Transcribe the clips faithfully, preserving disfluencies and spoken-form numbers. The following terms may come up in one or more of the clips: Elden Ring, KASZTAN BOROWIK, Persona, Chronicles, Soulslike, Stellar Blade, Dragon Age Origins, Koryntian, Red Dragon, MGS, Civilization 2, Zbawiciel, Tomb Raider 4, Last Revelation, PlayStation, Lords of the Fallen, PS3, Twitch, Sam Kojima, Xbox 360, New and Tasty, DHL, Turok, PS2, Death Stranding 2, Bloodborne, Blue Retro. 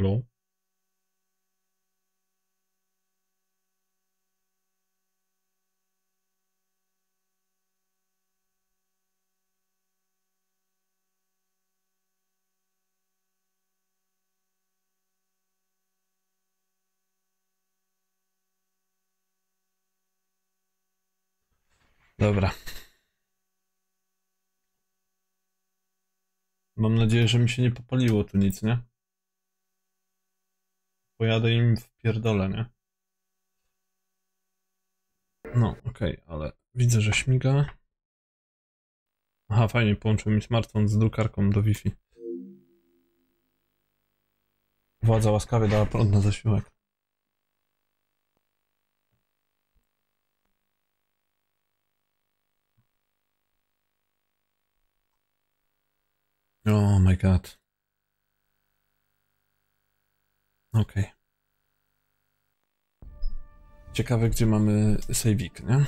Halo? Dobra. Mam nadzieję, że mi się nie popaliło tu nic, nie? Pojadę im w pierdolę, nie? No, okej, okay, ale widzę, że śmiga. Aha, fajnie, połączył mi smartfon z drukarką do Wi-Fi. Władza łaskawie dała prąd na zasiłek. Oh my god. Okej. Okay. Ciekawe, gdzie mamy save'ik, nie?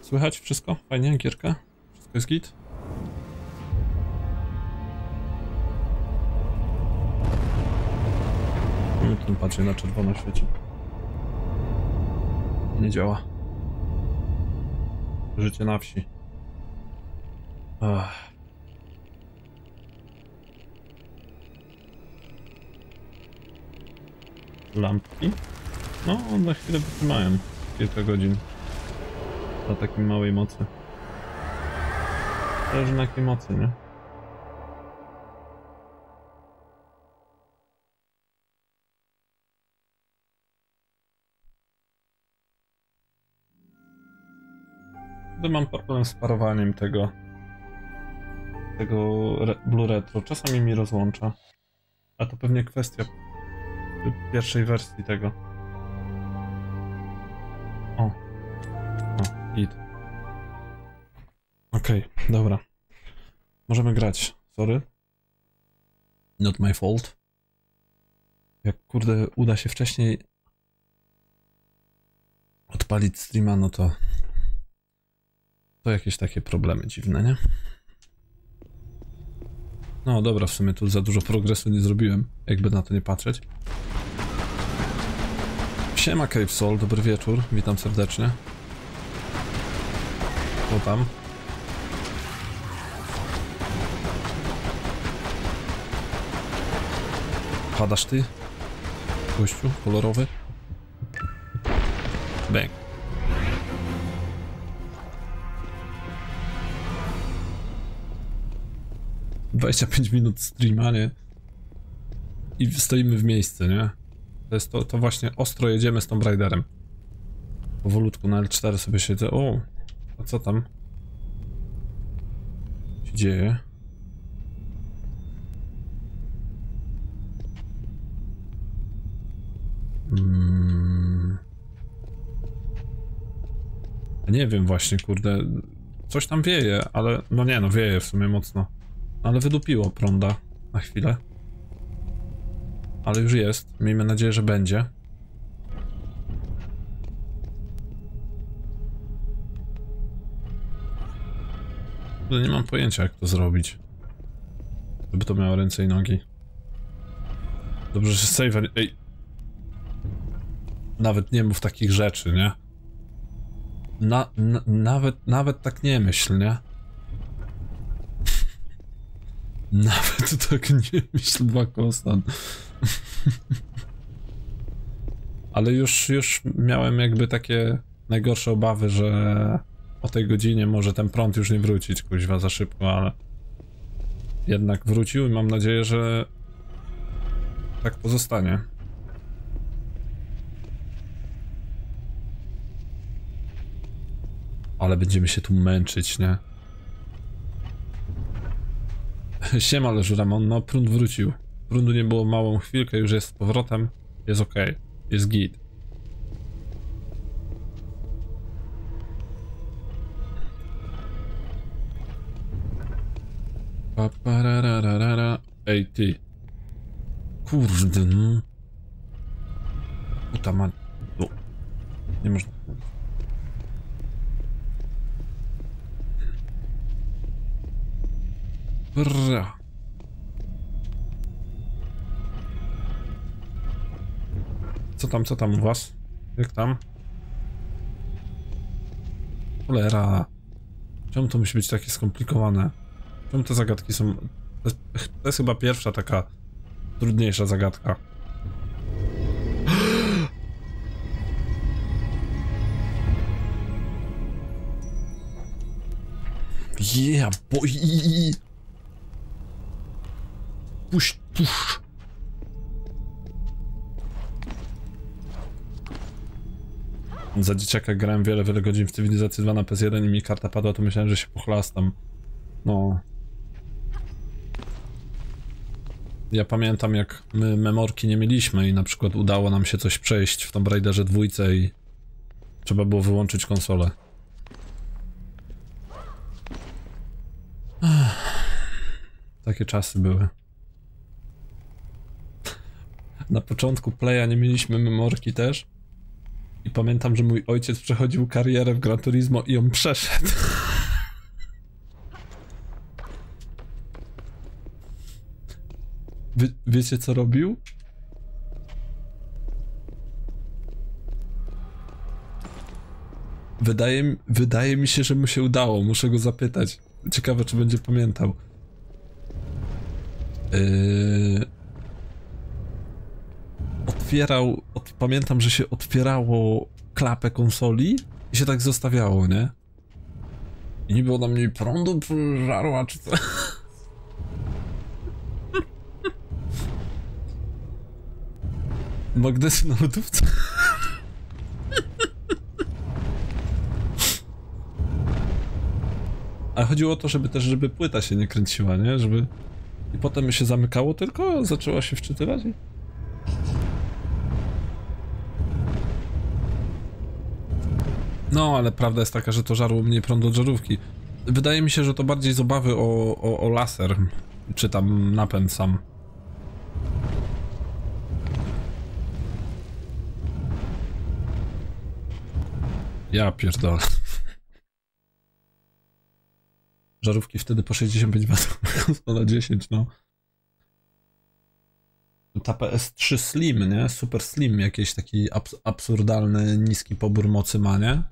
Słychać wszystko? Fajnie, gierka? Wszystko jest git? Tu patrzę na czerwono świeci. Nie działa. Życie na wsi. Ach. Lampki? No, na chwilę wytrzymałem. Kilka godzin. Na takiej małej mocy. Zależy na jakiej mocy, nie? Mam problem z parowaniem tego tego re, Blue Retro. Czasami mi rozłącza. A to pewnie kwestia pierwszej wersji tego. O. O, git. Okej, okay, dobra. Możemy grać. Sorry. Not my fault. Jak kurde uda się wcześniej odpalić streama, no to to jakieś takie problemy dziwne, nie? No dobra, w sumie tu za dużo progresu nie zrobiłem, jakby na to nie patrzeć. Siema Cape Soul, dobry wieczór, witam serdecznie. O tam. Padasz ty? Gościu, kolorowy. Bang. dwadzieścia pięć minut streama, nie? I stoimy w miejscu, nie? To jest to, to właśnie ostro jedziemy z Tomb Raiderem. Powolutku na L cztery sobie siedzę. O, a co tam? Co się dzieje? Hmm. Nie wiem właśnie, kurde. Coś tam wieje, ale no nie, no wieje w sumie mocno. Ale wydupiło prąda na chwilę. Ale już jest. Miejmy nadzieję, że będzie. Nie mam pojęcia, jak to zrobić. Żeby to miało ręce i nogi. Dobrze, że save... Ej. Nawet nie mów takich rzeczy, nie? Na, na, nawet, nawet tak nie myśl, nie? Nawet tak nie myśl, Bakostan. Ale już, już miałem jakby takie najgorsze obawy, że o tej godzinie może ten prąd już nie wrócić, kuźwa, za szybko, ale jednak wrócił i mam nadzieję, że tak pozostanie. Ale będziemy się tu męczyć, nie? Siema Leżu Ramon, no prąd wrócił. Prądu nie było małą chwilkę, już jest z powrotem. Jest ok, jest git. Ej ty. Kurde no. Puta ma... Nie można... Brrra. Co tam, co tam u was? Jak tam? Cholera. Czemu to musi być takie skomplikowane? Czemu te zagadki są... To jest chyba pierwsza taka trudniejsza zagadka. Yeah, boy! Push, push! Za dzieciaka grałem wiele, wiele godzin w Cywilizacji dwa na P S jeden i mi karta padła, to myślałem, że się pochlastam. No... Ja pamiętam, jak my memorki nie mieliśmy i na przykład udało nam się coś przejść w Tomb Raiderze dwa i... trzeba było wyłączyć konsolę. Takie czasy były. Na początku Playa nie mieliśmy memorki też. I pamiętam, że mój ojciec przechodził karierę w Gran Turismo i on przeszedł. Wie, wiecie co robił? Wydaje, wydaje mi się, że mu się udało, muszę go zapytać. Ciekawe, czy będzie pamiętał. Yy... Otwierał... Od... Pamiętam, że się otwierało klapę konsoli i się tak zostawiało, nie? I nie było na mnie prądu, żarła czy co? Magnesy na lodówce. Ale chodziło o to, żeby też, żeby płyta się nie kręciła, nie? Żeby... I potem się zamykało tylko, zaczęła się wczytywać. No, ale prawda jest taka, że to żarło mniej prądu od żarówki. Wydaje mi się, że to bardziej z obawy o, o, o laser, czy tam napęd sam. Ja pierdolę. Żarówki wtedy po sześćdziesiąt pięć watów, na dziesięć, no. Ta P S trzy Slim, nie? Super Slim, jakiś taki abs absurdalny, niski pobór mocy ma, nie?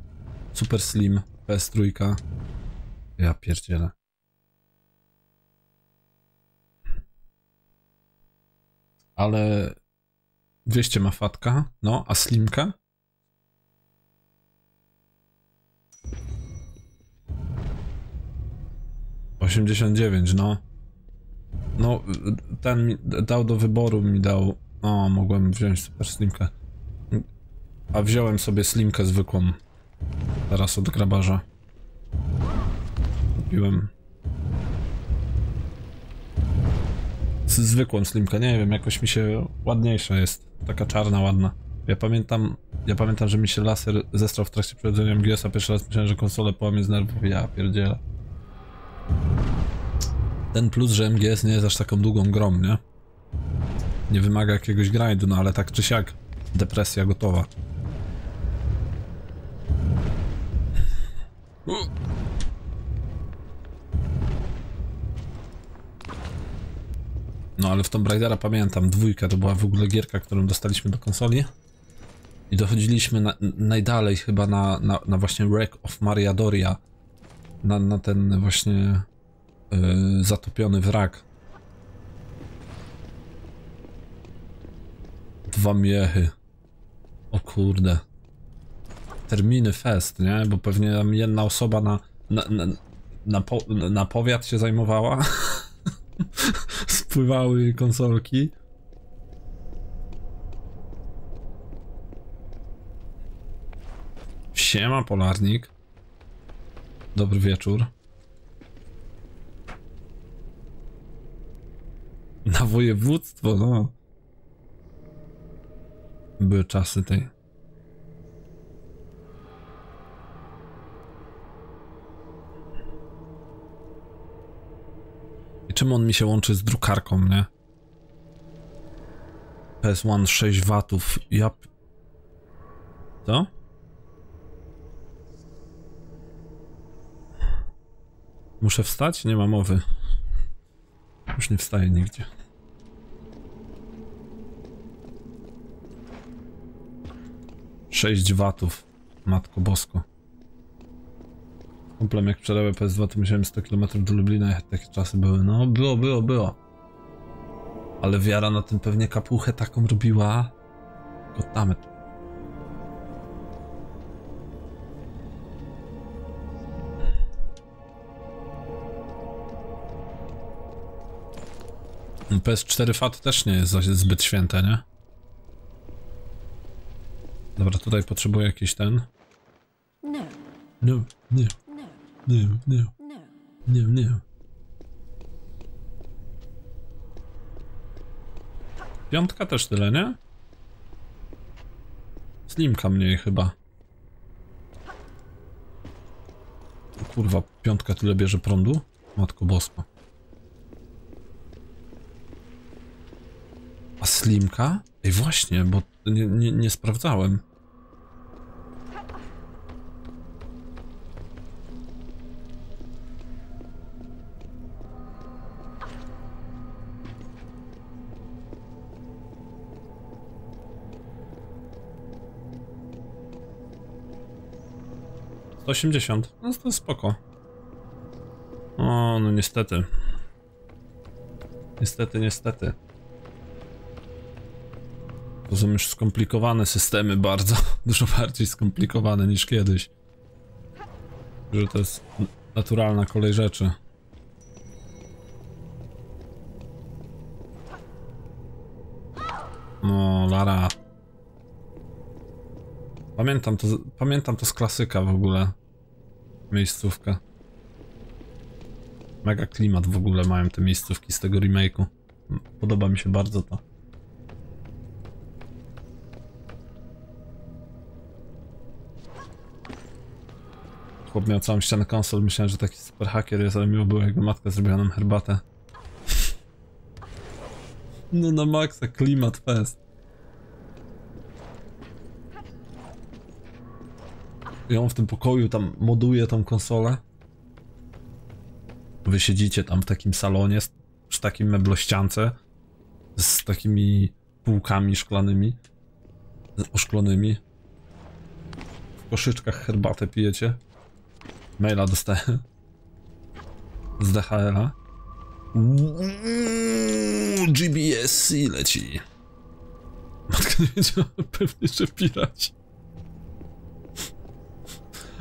Super Slim, P S trzy. Ja pierdzielę. Ale... dwieście ma fatka, no, a Slimka? osiemdziesiąt dziewięć, no. No, ten mi dał do wyboru, mi dał... O, mogłem wziąć super slimkę. A wziąłem sobie slimkę zwykłą. Teraz od grabarza. Kupiłem. Zwykłą slimkę, nie wiem, jakoś mi się ładniejsza jest. Taka czarna, ładna. Ja pamiętam, ja pamiętam, że mi się laser zestrał w trakcie prowadzenia M G S-a. Pierwszy raz myślałem, że konsolę połamie z nerwów. Ja pierdzielę. Ten plus, że M G S nie jest aż taką długą grą, nie? Nie wymaga jakiegoś grindu, no ale tak czy siak depresja gotowa. No ale w Tomb Raidera pamiętam, dwójka to była w ogóle gierka, którą dostaliśmy do konsoli. I dochodziliśmy na, najdalej chyba na, na, na właśnie Wreck of Mariadoria. Na, na ten właśnie... Yy, zatopiony wrak. Dwa miechy. O kurde. Terminy fest, nie? Bo pewnie tam jedna osoba na... Na, na, na, po, na powiat się zajmowała. Spływały konsolki. Siema, Polarnik. Dobry wieczór. Na województwo, no. Były czasy tej. I czym on mi się łączy z drukarką, nie? P S jeden sześć watów, ja... Co? Muszę wstać? Nie ma mowy. Już nie wstaje nigdzie. sześć watów. Matko bosko. Kumplem jak przerabiam P S dwa, to musiałem sto kilometrów do Lublina, jak takie czasy były. No, było, było, było. Ale wiara na tym pewnie kapuchę taką robiła. Goddammit. P S cztery fat też nie jest zbyt święte, nie? Dobra, tutaj potrzebuję jakiś ten. No, nie, nie, nie, nie, nie, nie. Piątka też tyle, nie? Slimka mniej chyba. Kurwa, piątka tyle bierze prądu? Matko boska. A Slimka? Ej, właśnie, bo nie, nie, nie sprawdzałem. sto osiemdziesiąt. No to spoko. O, no niestety. Niestety, niestety. To są już skomplikowane systemy, bardzo, dużo bardziej skomplikowane niż kiedyś. Że to jest naturalna kolej rzeczy. No, Lara. Pamiętam to, pamiętam to z klasyka w ogóle. Miejscówkę. Mega klimat w ogóle mają te miejscówki z tego remake'u. Podoba mi się bardzo to. Chłop miał całą ścianę konsol, myślałem, że taki super hakier jest, ale miło było, jego matka zrobiła nam herbatę. No na maksa, klimat fest. I on w tym pokoju tam moduje tą konsolę. Wy siedzicie tam w takim salonie, przy takim meblościance, z takimi półkami szklanymi, oszklonymi. W koszyczkach herbatę pijecie. Maila dostałem z D H L-a. G B S C leci. Matka nie wiedziała pewnie, że piraci.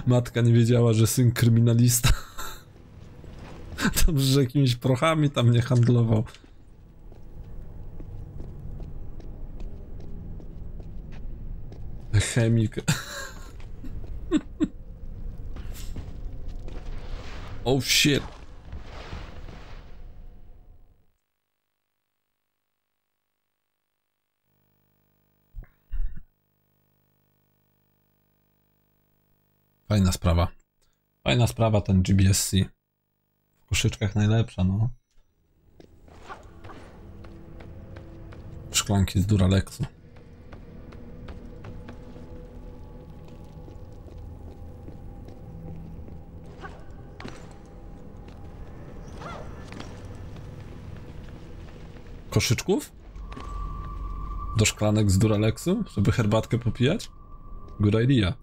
Matka nie wiedziała, że syn kryminalista. Tam, że jakimiś prochami tam nie handlował. Chemik. Oh shit. Fajna sprawa. Fajna sprawa ten G B S C. W koszyczkach najlepsza, no. Szklanki z Duraleksu. Koszyczków? Do szklanek z Duraleksu? Żeby herbatkę popijać? Góra idea.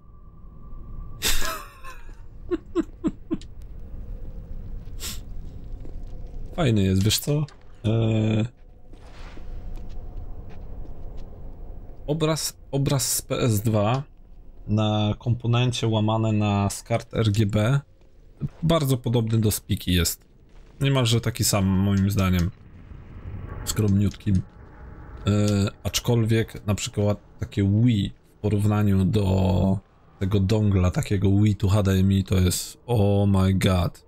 Fajny jest, wiesz co? Eee... Obraz, obraz z P S dwa na komponencie łamane na SCART R G B bardzo podobny do spiki jest. Niemalże taki sam moim zdaniem. Skromniutkim, yy, aczkolwiek na przykład takie Wii w porównaniu do tego dongla, takiego Wii to H D M I, to jest oh my god,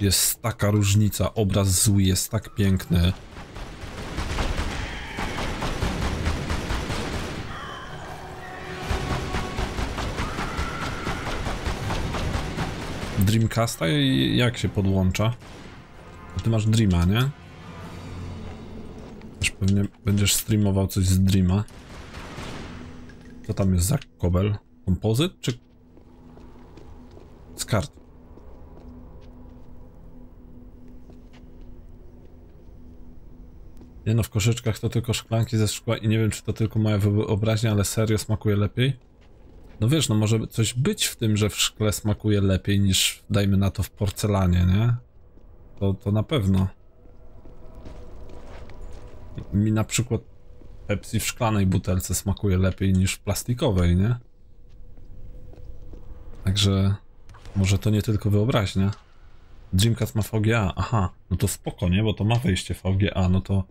jest taka różnica, obraz z Wii jest tak piękny. Dreamcasta i jak się podłącza? Ty masz Dreama, nie? Pewnie będziesz streamował coś z Dreama. Co tam jest za kobel? Kompozyt czy... Skart. Nie no, w koszyczkach to tylko szklanki ze szkła i nie wiem, czy to tylko moja wyobraźnia, ale serio smakuje lepiej. No wiesz, no może coś być w tym, że w szkle smakuje lepiej niż, dajmy na to, w porcelanie, nie? To, to na pewno. Mi na przykład Pepsi w szklanej butelce smakuje lepiej niż w plastikowej, nie? Także może to nie tylko wyobraźnia. Dreamcast ma V G A, aha, no to spoko, nie? Bo to ma wejście V G A, no to...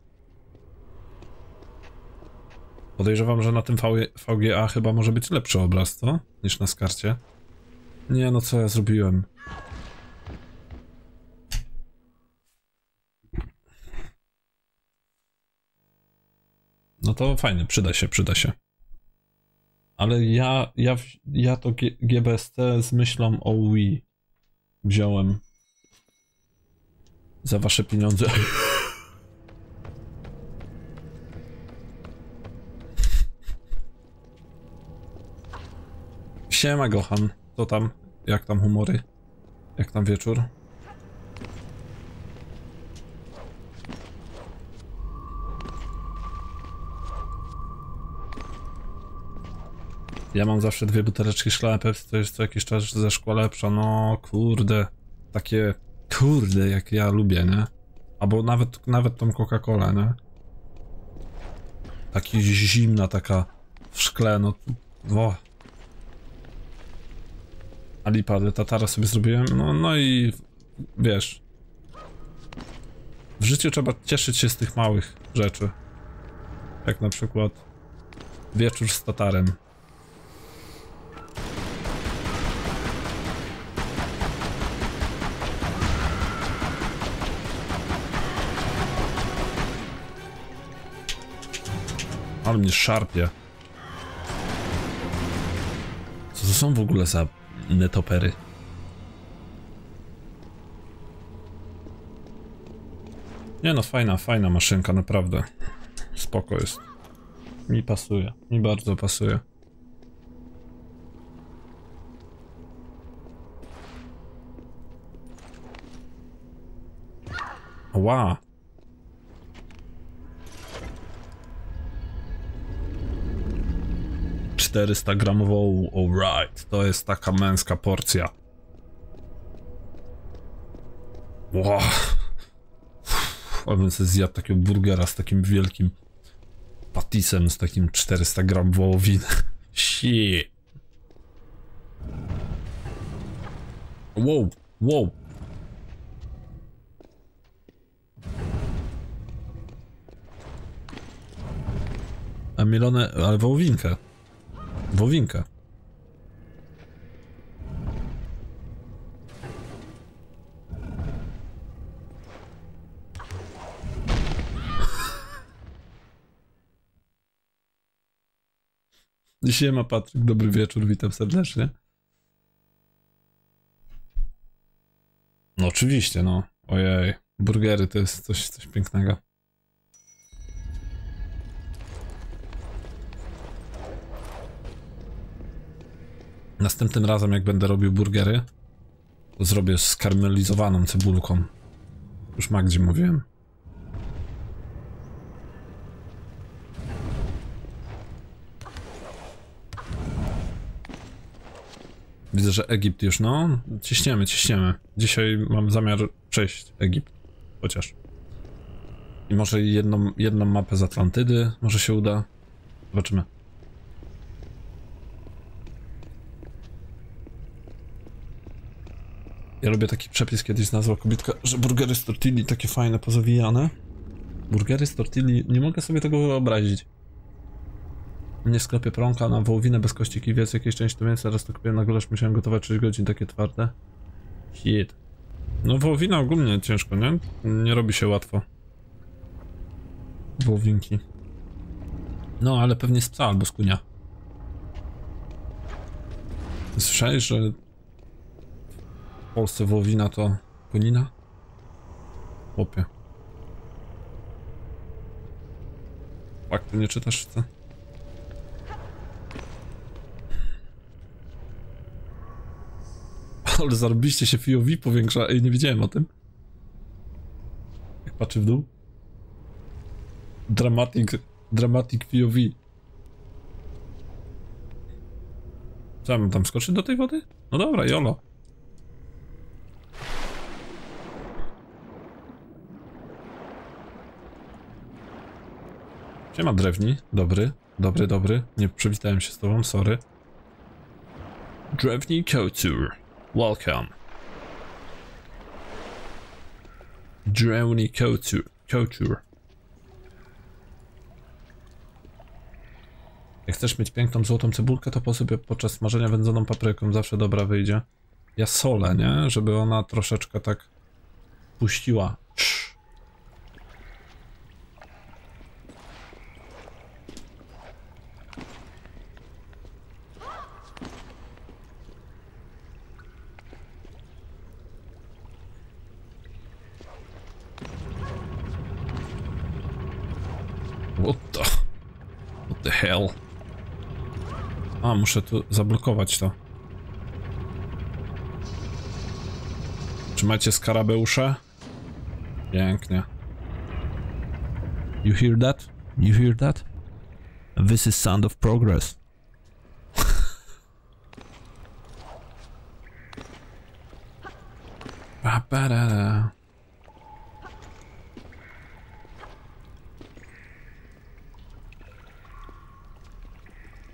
Podejrzewam, że na tym V G A chyba może być lepszy obraz, co? Niż na skarcie. Nie, no co ja zrobiłem? No to fajnie, przyda się, przyda się. Ale ja, ja, ja to G B S C z myślą o Wii wziąłem. Za wasze pieniądze. Siema Gohan, co tam? Jak tam humory? Jak tam wieczór? Ja mam zawsze dwie buteleczki szklane Pepsi, to jest co jakiś czas ze szkła lepsza, no kurde. Takie kurde jak ja lubię, nie? Albo nawet, nawet tą Coca-Colę, nie? Taki zimna taka w szkle, no... O. A lipa, ale tatara sobie zrobiłem, no, no i wiesz... W życiu trzeba cieszyć się z tych małych rzeczy. Jak na przykład wieczór z tatarem. Ale mnie szarpie. Co to są w ogóle za netopery? Nie no, fajna, fajna maszynka, naprawdę. Spoko jest. Mi pasuje, mi bardzo pasuje. Wow. czterysta gramową, alright, to jest taka męska porcja. Wow. Abym sobie zjadł takiego burgera z takim wielkim patisem, z takim czterysta gram wołowiny. Shit. Wow, wow. A mielone, ale wołowinkę. Wołowinkę. Siema Patryk, dobry wieczór, witam serdecznie. No oczywiście, no. Ojej, burgery to jest coś, coś pięknego. Następnym razem, jak będę robił burgery, to zrobię z karmelizowaną cebulką. Już Magdzie mówiłem. Widzę, że Egipt już, no. Ciśniemy, ciśniemy. Dzisiaj mam zamiar przejść Egipt. Chociaż. I może jedną, jedną mapę z Atlantydy, może się uda. Zobaczymy. Ja lubię taki przepis, kiedyś znalazła kobitka, że burgery z tortilli takie fajne, pozawijane. Burgery z tortilli, nie mogę sobie tego wyobrazić. Mnie w sklepie prąka na wołowinę bez kości kiwiec, jakieś części to mięsa, raz to kupiłem na gulasz, musiałem gotować sześć godzin, takie twarde. Shit. No wołowina ogólnie ciężko, nie? Nie robi się łatwo. Wołowinki. No, ale pewnie z psa albo z kunia. Słyszałeś, że... W Polsce wołowina to konina? Chłopie. Tak, ty nie czytasz, co? Ale zarobiście się P O V powiększa. Ej, nie wiedziałem o tym. Jak patrzy w dół. Dramatic, dramatic P O V. Co, mam tam skoczyć do tej wody? No dobra, jolo. Siema drewni, dobry, dobry, dobry. Nie przywitałem się z tobą, sorry. Drewni Couture, welcome. Drewni Couture, Couture. Jak chcesz mieć piękną złotą cebulkę, to posypię podczas smażenia wędzoną papryką, zawsze dobra wyjdzie. Ja solę, nie? Żeby ona troszeczkę tak puściła. What the, what the hell? A, muszę tu zablokować to. Czy macie skarabeusze? Pięknie. You hear that? You hear that? This is sound of progress. ba, ba, da, da.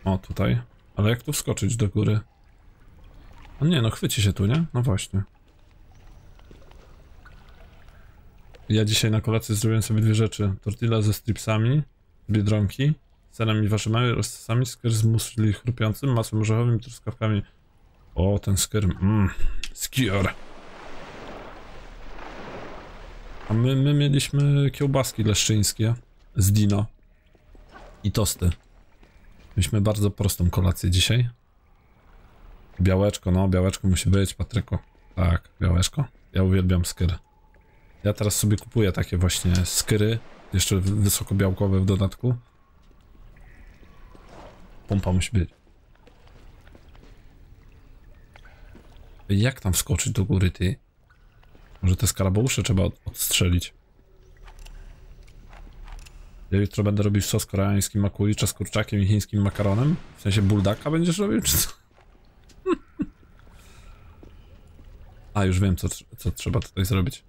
O, tutaj. Ale jak tu wskoczyć do góry? No nie, no chwyci się tu, nie? No właśnie. Ja dzisiaj na kolację zrobiłem sobie dwie rzeczy. Tortilla ze stripsami, z Biedronki, z serami warzywami, rozsami, skyr z musli chrupiącym, masłem orzechowym i truskawkami. O, ten skyr, mmm, skier. A my, my mieliśmy kiełbaski leszczyńskie z dino i tosty. Mieliśmy bardzo prostą kolację dzisiaj. Białeczko, no białeczko musi być, Patryku. Tak, białeczko. Ja uwielbiam skyry. Ja teraz sobie kupuję takie właśnie skyry, jeszcze wysokobiałkowe w dodatku. Pompa musi być. Jak tam wskoczyć do góry, ty? Może te skarabeusze trzeba od odstrzelić. Ja jutro będę robił sos koreański makulicza z kurczakiem i chińskim makaronem. W sensie buldaka będziesz robił, czy co? A, już wiem, co, co trzeba tutaj zrobić.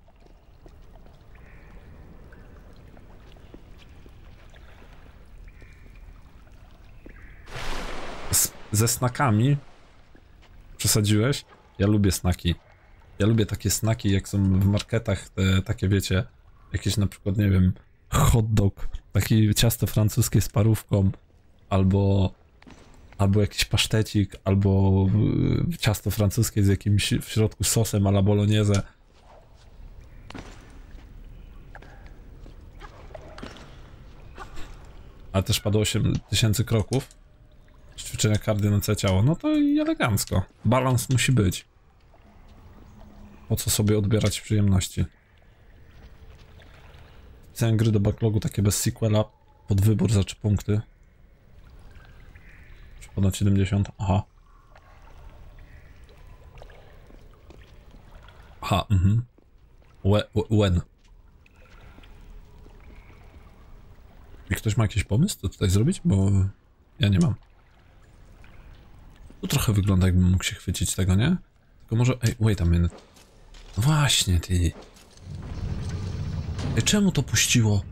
Z, ze snakami przesadziłeś? Ja lubię snaki. Ja lubię takie snaki, jak są w marketach, te, takie wiecie, jakieś na przykład, nie wiem, hot dog, takie ciasto francuskie z parówką, albo albo jakiś pasztecik, albo ciasto francuskie z jakimś w środku sosem a la bolognese. A też padło osiem tysięcy kroków. Ćwiczenia kardio na całe ciało. No to i elegancko. Balans musi być. Po co sobie odbierać przyjemności? Chcę gry do backlogu takie bez sequela, pod wybór za trzy punkty. Czy ponad siedemdziesiąt? Aha. Aha, mhm. When? I ktoś ma jakiś pomysł, co tutaj zrobić? Bo ja nie mam. Tu trochę wygląda, jakbym mógł się chwycić tego, nie? Tylko może... Ej, wait a minute. No właśnie, ty... Czemu to puściło?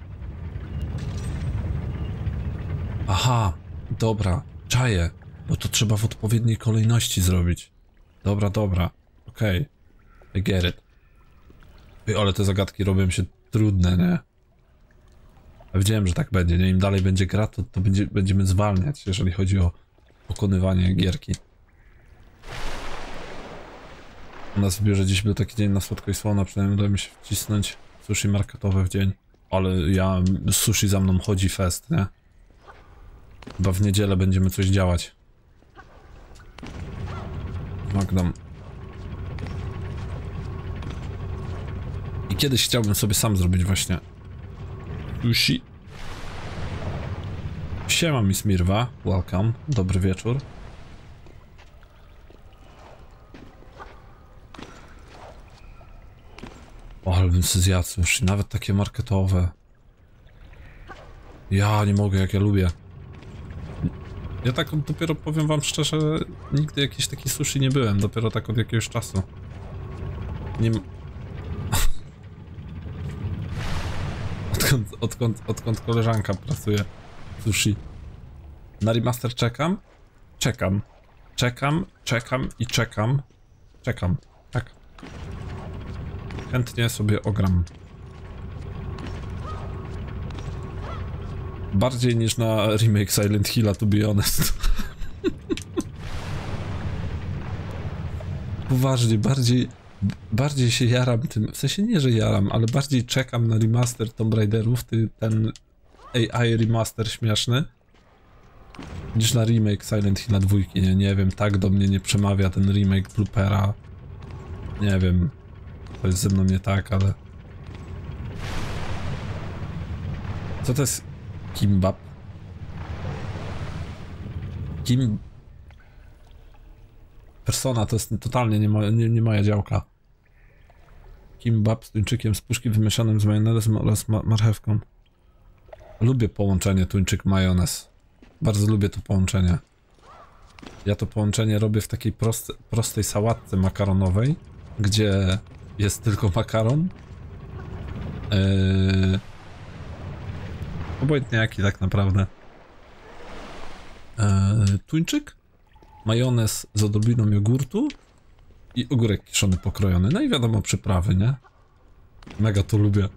Aha, dobra, czaję, bo to trzeba w odpowiedniej kolejności zrobić. Dobra, dobra, okej, okay. I get it. Ej, ale te zagadki robią się trudne, nie? Ja wiedziałem, że tak będzie, nie? Im dalej będzie gra, to, to będzie, będziemy zwalniać, jeżeli chodzi o pokonywanie gierki. U nas w biurze dziś był taki dzień na słodko i słona, przynajmniej udało mi się wcisnąć sushi marketowe w dzień, ale ja, sushi za mną chodzi fest, nie? Chyba w niedzielę będziemy coś działać. Magnum. I kiedyś chciałbym sobie sam zrobić właśnie sushi. Siema Miss Mirwa, welcome, dobry wieczór. O, ale bym sobie zjadł sushi, nawet takie marketowe. Ja nie mogę, jak ja lubię. Ja tak dopiero, powiem wam szczerze, nigdy jakiś taki sushi nie byłem, dopiero tak od jakiegoś czasu. Nie ma... odkąd, odkąd, odkąd koleżanka pracuje w sushi. Na remaster czekam? Czekam. Czekam, czekam i czekam. Czekam, tak. Chętnie sobie ogram. Bardziej niż na remake Silent Hilla, to be honest. Poważnie, bardziej, bardziej się jaram tym, w sensie nie, że jaram, ale bardziej czekam na remaster Tomb Raiderów, ty, ten A I remaster śmieszny, niż na remake Silent Hilla dwa, nie, nie wiem, tak do mnie nie przemawia ten remake bloopera. Nie wiem, to jest ze mną nie tak, ale... Co to jest? Kimbap. Kim... Persona to jest totalnie nie, mo nie, nie moja działka. Kimbap z tuńczykiem z puszki wymieszanym z majonezem oraz ma marchewką. Lubię połączenie tuńczyk-majonez. Bardzo lubię to połączenie. Ja to połączenie robię w takiej proste, prostej sałatce makaronowej, gdzie jest tylko makaron. Yy... Obojętnie jaki tak naprawdę. Eee, tuńczyk, majonez z odrobiną jogurtu i ogórek kiszony pokrojony. No i wiadomo, przyprawy, nie? Mega to lubię.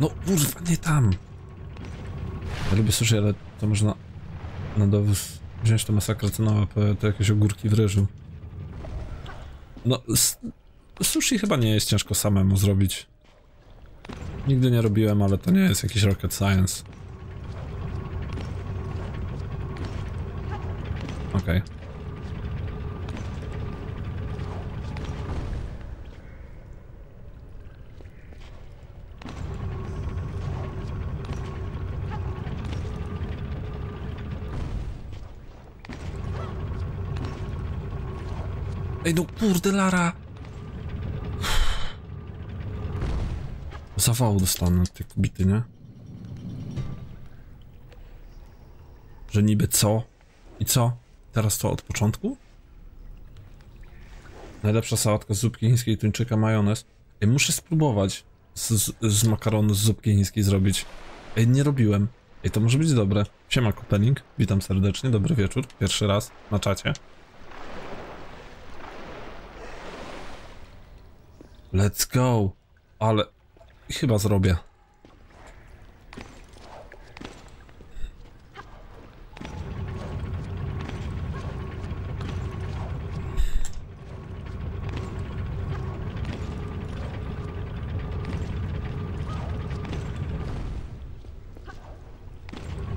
No kurwa, nie tam. Ja lubię sushi, ale to można na dowóz wziąć to masakrę cenową, to jakieś ogórki w ryżu. No... Sushi chyba nie jest ciężko samemu zrobić. Nigdy nie robiłem, ale to nie jest jakiś rocket science. Okej. Okay. Ej no kurde, Lara! Zawału dostanę od tej bity, nie? Że niby co? I co? Teraz to od początku? Najlepsza sałatka z zupki chińskiej, tuńczyka, majonez. Ej, muszę spróbować z, z, z makaronu z zupki chińskiej zrobić. Ej, nie robiłem. Ej, to może być dobre. Siema, Kopeling. Witam serdecznie, dobry wieczór. Pierwszy raz na czacie. Let's go! Ale... Chyba zrobię.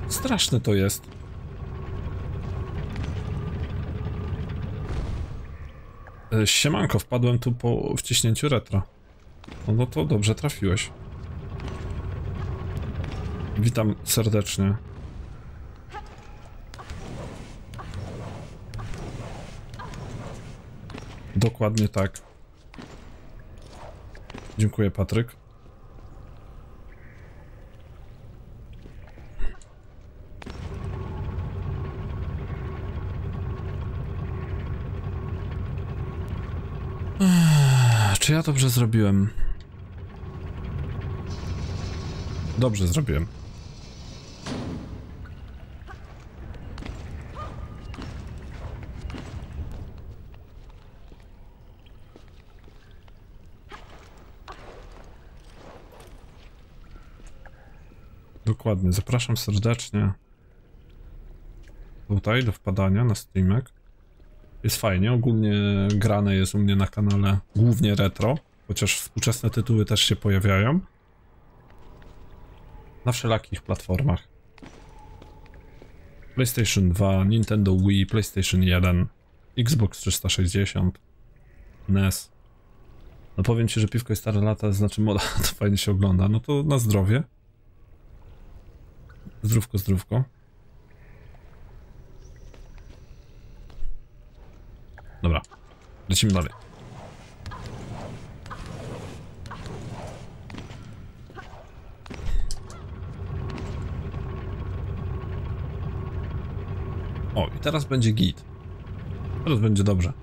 Straszne to jest. Siemanko, wpadłem tu po wciśnięciu retro. No, no to dobrze trafiłeś. Witam serdecznie. Dokładnie tak. Dziękuję, Patryk. Czy ja dobrze zrobiłem? Dobrze zrobiłem. Dokładnie, zapraszam serdecznie tutaj do wpadania na streamek. Jest fajnie, ogólnie grane jest u mnie na kanale głównie retro, chociaż współczesne tytuły też się pojawiają. Na wszelakich platformach. PlayStation dwa, Nintendo Wii, PlayStation jeden, Xbox trzysta sześćdziesiąt, N E S. No powiem ci, że piwko i stare lata, znaczy moda, to fajnie się ogląda. No to na zdrowie. Zdrówko, zdrówko. Dobra, lecimy dalej. O, i teraz będzie git. Teraz będzie dobrze.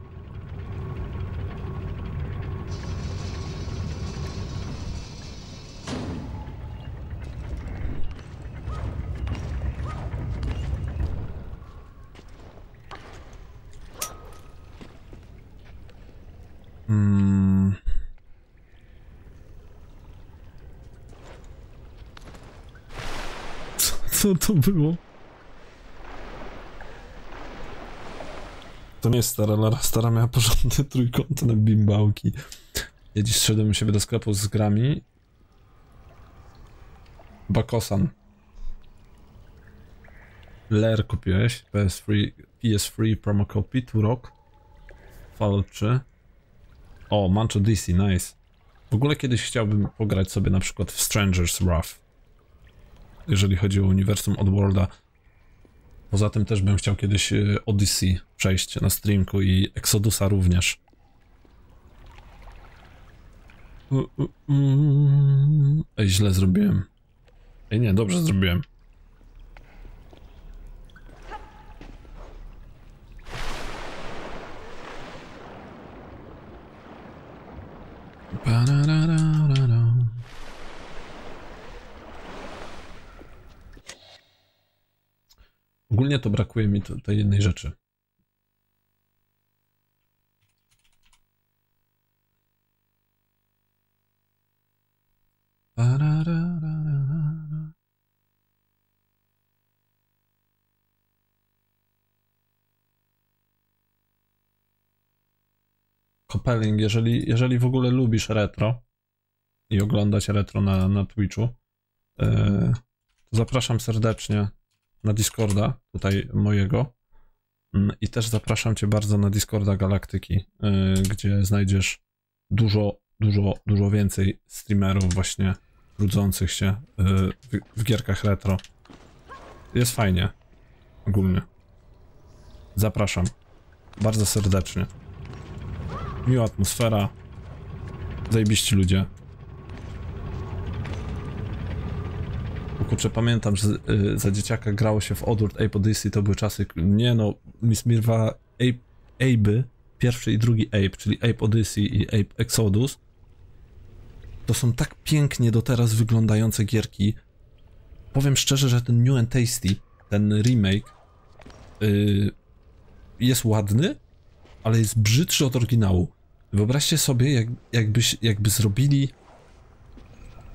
Co to było? To nie jest stara Lara, stara miała porządne trójkątne bimbałki. Ja dziś szedłem u siebie do sklepu z grami. Bakosan. Ler kupiłeś, P S trzy, P S trzy promo copy, Turok. Falczy. O, Mancho D C, nice. W ogóle kiedyś chciałbym pograć sobie na przykład w Stranger's Wrath. Jeżeli chodzi o uniwersum Oddworlda. Poza tym też bym chciał kiedyś Odyssey przejść na streamku i Exodusa również. Ej, źle zrobiłem. Ej, nie, dobrze zrobiłem. Ogólnie to brakuje mi tej jednej rzeczy. Kopelling, jeżeli, jeżeli w ogóle lubisz retro i oglądać retro na, na Twitchu, yy, to zapraszam serdecznie na Discorda, tutaj mojego, i też zapraszam cię bardzo na Discorda Galaktyki, yy, gdzie znajdziesz dużo, dużo, dużo więcej streamerów właśnie brudzących się yy, w, w gierkach retro. Jest fajnie, ogólnie. Zapraszam bardzo serdecznie. Miła atmosfera, zajebiści ludzie. Kurczę, pamiętam, że yy, za dzieciaka grało się w Oddworld, Ape Odyssey, to były czasy, nie no, Miss Mirwa, Ape, Ape'y, pierwszy i drugi Ape, czyli Ape Odyssey i Ape Exodus, to są tak pięknie do teraz wyglądające gierki. Powiem szczerze, że ten New and Tasty, ten remake, yy, jest ładny, ale jest brzydszy od oryginału. Wyobraźcie sobie, jak, jakbyś, jakby zrobili,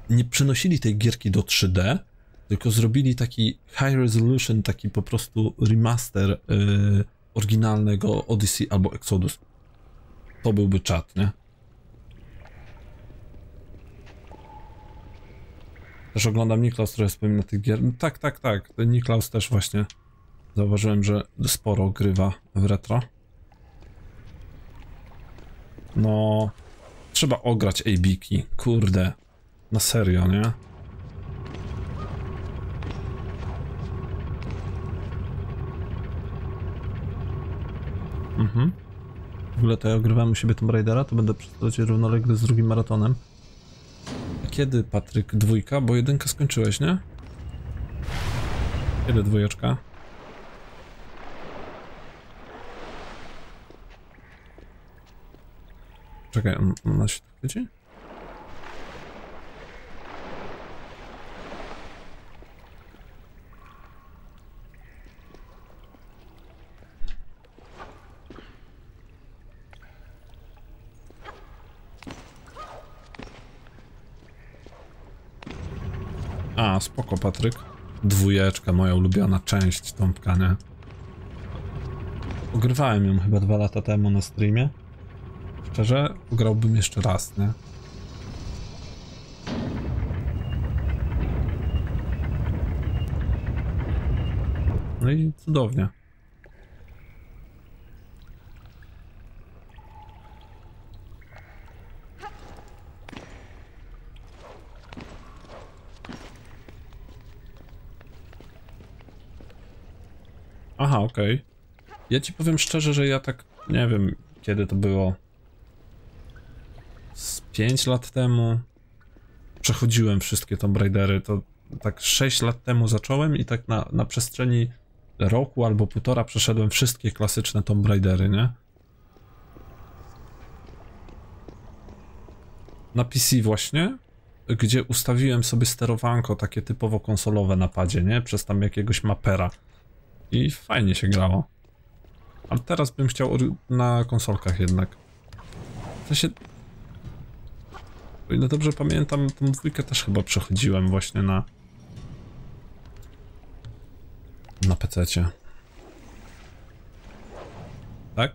nie przenosili tej gierki do trzy D, tylko zrobili taki high resolution, taki po prostu remaster yy, oryginalnego Odyssey albo Exodus. To byłby czat, nie? Też oglądam Niklaus, trochę wspomina tych gier. No, tak, tak, tak. Niklaus też właśnie zauważyłem, że sporo grywa w retro. No, trzeba ograć A B ki, kurde. Na serio, nie? Mhm. W ogóle to ja ogrywałem u siebie Tomb Raidera, to będę przystać równolegle z drugim maratonem. A kiedy, Patryk, dwójka? Bo jedynkę skończyłeś, nie? Kiedy dwójeczka? Czekaj, ona się tak widzi? A, spoko, Patryk. Dwójeczka, moja ulubiona część Tombka, nie? Ogrywałem ją chyba dwa lata temu na streamie. Szczerze, grałbym jeszcze raz, nie? No i cudownie. Aha, okej. Okay. Ja ci powiem szczerze, że ja tak, nie wiem, kiedy to było, z pięć lat temu przechodziłem wszystkie Tomb Raidery, to tak sześć lat temu zacząłem i tak na, na przestrzeni roku albo półtora przeszedłem wszystkie klasyczne Tomb Raidery, nie? Na P C właśnie, gdzie ustawiłem sobie sterowanko takie typowo konsolowe na padzie, nie? Przez tam jakiegoś mapera. I fajnie się grało. Ale teraz bym chciał na konsolkach jednak. W sensie... O ile dobrze pamiętam, tą dwójkę też chyba przechodziłem właśnie na... na pececie. Tak?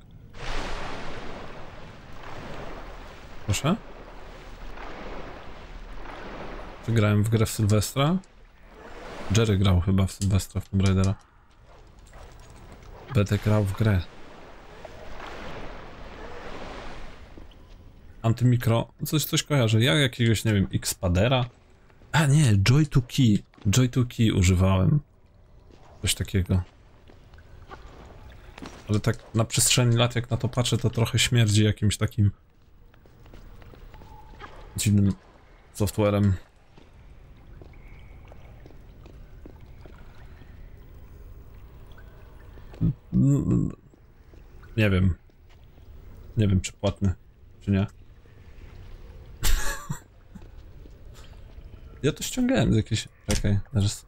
Proszę? Grałem w grę w Sylwestra. Jerry grał chyba w Sylwestra, w Tomb Raidera. Będę grał w grę. Antymikro. Coś, coś kojarzę. Ja jakiegoś, nie wiem, X-Padera. A nie, Joy two Key. Joy two Key używałem. Coś takiego. Ale tak na przestrzeni lat, jak na to patrzę, to trochę śmierdzi jakimś takim... dziwnym softwarem. Nie wiem. Nie wiem, czy płatny, czy nie. Ja to ściągałem z jakiejś... Czekaj, zaraz.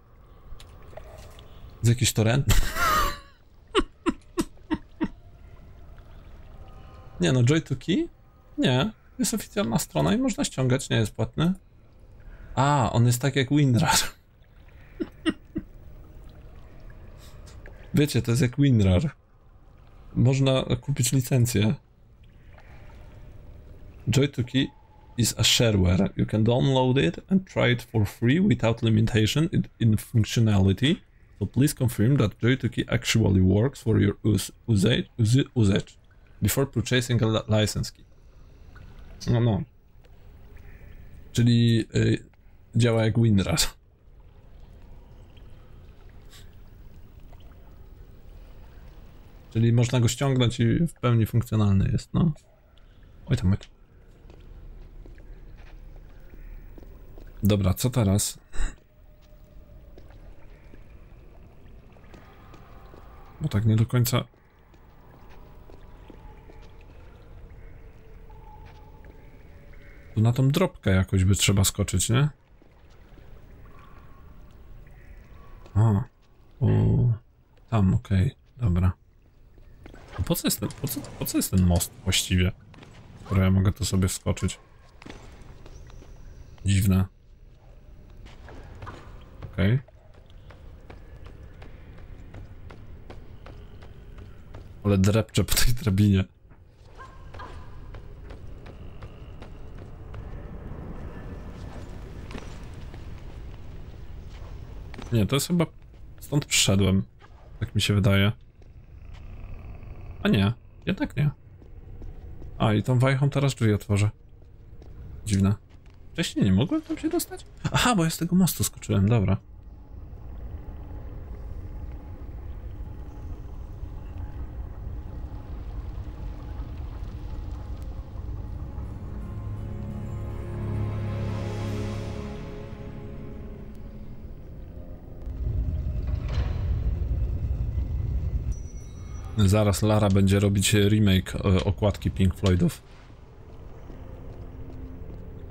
Z jakiejś torrentu. Nie no, Joy two Key? Nie. Jest oficjalna strona i można ściągać, nie jest płatny. A, on jest tak jak WinRAR. Wiecie, to jest jak WinRAR. Można kupić licencję. Joy two Key is a shareware. You can download it and try it for free without limitation in functionality. So please confirm that Joy two Key actually works for your usage, usage before purchasing a license key. No, no. Czyli y, działa jak WinRAR. Czyli można go ściągnąć i w pełni funkcjonalny jest, no. Oj tam. Dobra, co teraz? Bo tak nie do końca... Tu na tą drobkę jakoś by trzeba skoczyć, nie? O, o tam, okej, okay, dobra. A po co jest ten, po co, po co jest ten most właściwie? Skoro ja mogę to sobie wskoczyć. Dziwne. Okej. Okay. Ale drepczę po tej drabinie. Nie, to jest chyba... Stąd przyszedłem. Tak mi się wydaje. A nie, jednak nie. A i tą wajchą teraz drzwi otworzę. Dziwne. Wcześniej nie mogłem tam się dostać? Aha, bo ja z tego mostu skoczyłem, dobra. Zaraz Lara będzie robić remake e, okładki Pink Floydów.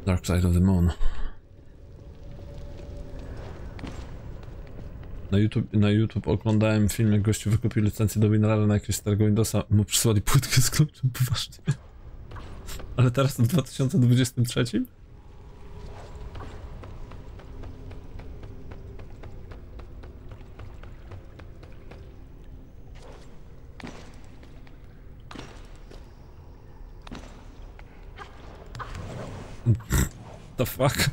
Dark Side of the Moon. Na YouTube, na YouTube oglądałem film, jak gościu wykupił licencję do WinRara na jakiegoś starego Windowsa. Mu przysłali płytkę z kluczem, poważnie. Ale teraz to w dwa tysiące dwudziestym trzecim? The fuck?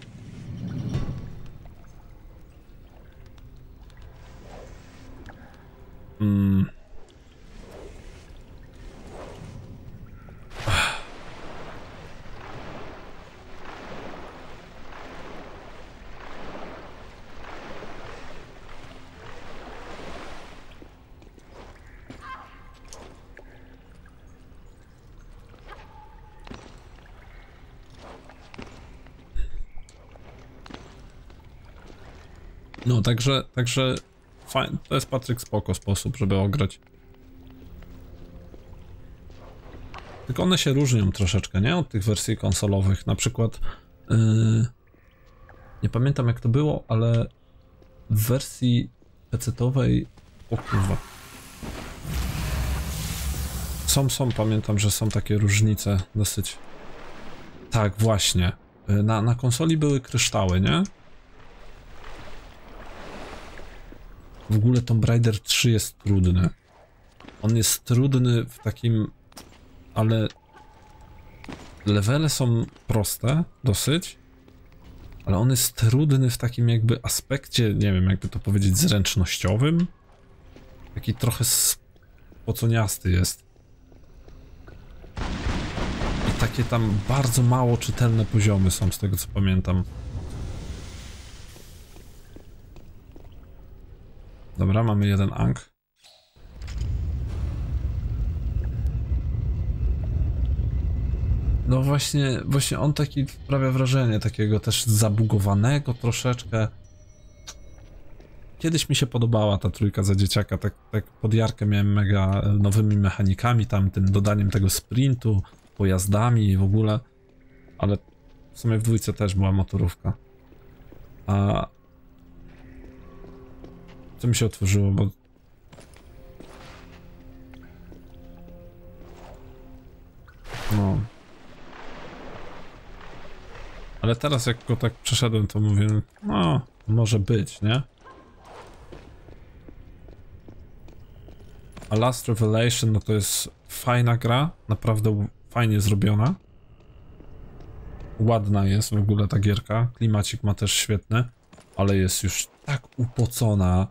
Mm. No, także, także fajny, to jest Patryk spoko sposób, żeby ograć. Tylko one się różnią troszeczkę, nie? Od tych wersji konsolowych. Na przykład yy, nie pamiętam jak to było, ale w wersji pecetowej, o kurwa. Są, są, pamiętam, że są takie różnice dosyć. Tak, właśnie. Na, na konsoli były kryształy, nie? W ogóle Tomb Raider trzy jest trudny. On jest trudny w takim... Ale... Levele są proste, dosyć. Ale on jest trudny w takim jakby aspekcie, nie wiem, jakby to powiedzieć, zręcznościowym. Taki trochę spoconiasty jest. I takie tam bardzo mało czytelne poziomy są, z tego co pamiętam. Dobra, mamy jeden ang. No właśnie, właśnie on taki sprawia wrażenie takiego też zabugowanego troszeczkę. Kiedyś mi się podobała ta trójka za dzieciaka, tak, tak pod jarkę miałem mega nowymi mechanikami tam, tym dodaniem tego sprintu, pojazdami i w ogóle. Ale w sumie w dwójce też była motorówka. A... Co mi się otworzyło, bo... No... Ale teraz jak go tak przeszedłem, to mówię, no, może być, nie? A Last Revelation, no to jest fajna gra, naprawdę fajnie zrobiona. Ładna jest w ogóle ta gierka, klimacik ma też świetny, ale jest już tak upocona.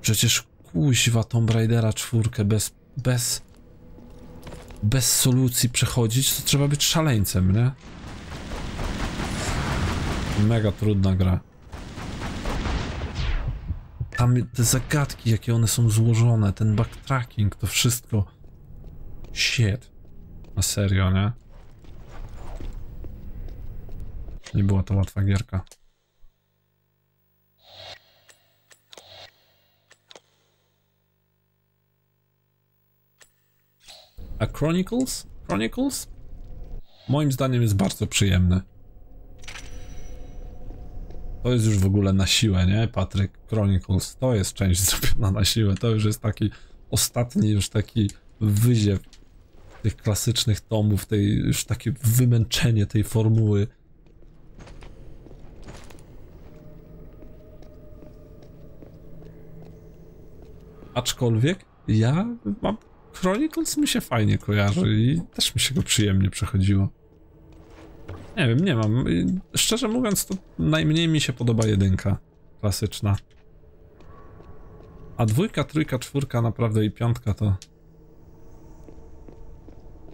Przecież kuźwa Tomb Raidera czwórkę bez, bez, bez solucji przechodzić, to trzeba być szaleńcem, nie? Mega trudna gra. Tam te zagadki, jakie one są złożone, ten backtracking, to wszystko. Shit. Na serio, nie? Nie była to łatwa gierka. A Chronicles? Chronicles? Moim zdaniem jest bardzo przyjemny. To jest już w ogóle na siłę, nie? Patryk, Chronicles, to jest część zrobiona na siłę, to już jest taki ostatni już taki wyziew tych klasycznych tomów, tej, już takie wymęczenie tej formuły. Aczkolwiek ja mam... Chronicles mi się fajnie kojarzy i też mi się go przyjemnie przechodziło. Nie wiem, nie mam. Szczerze mówiąc, to najmniej mi się podoba jedynka klasyczna. A dwójka, trójka, czwórka naprawdę i piątka to...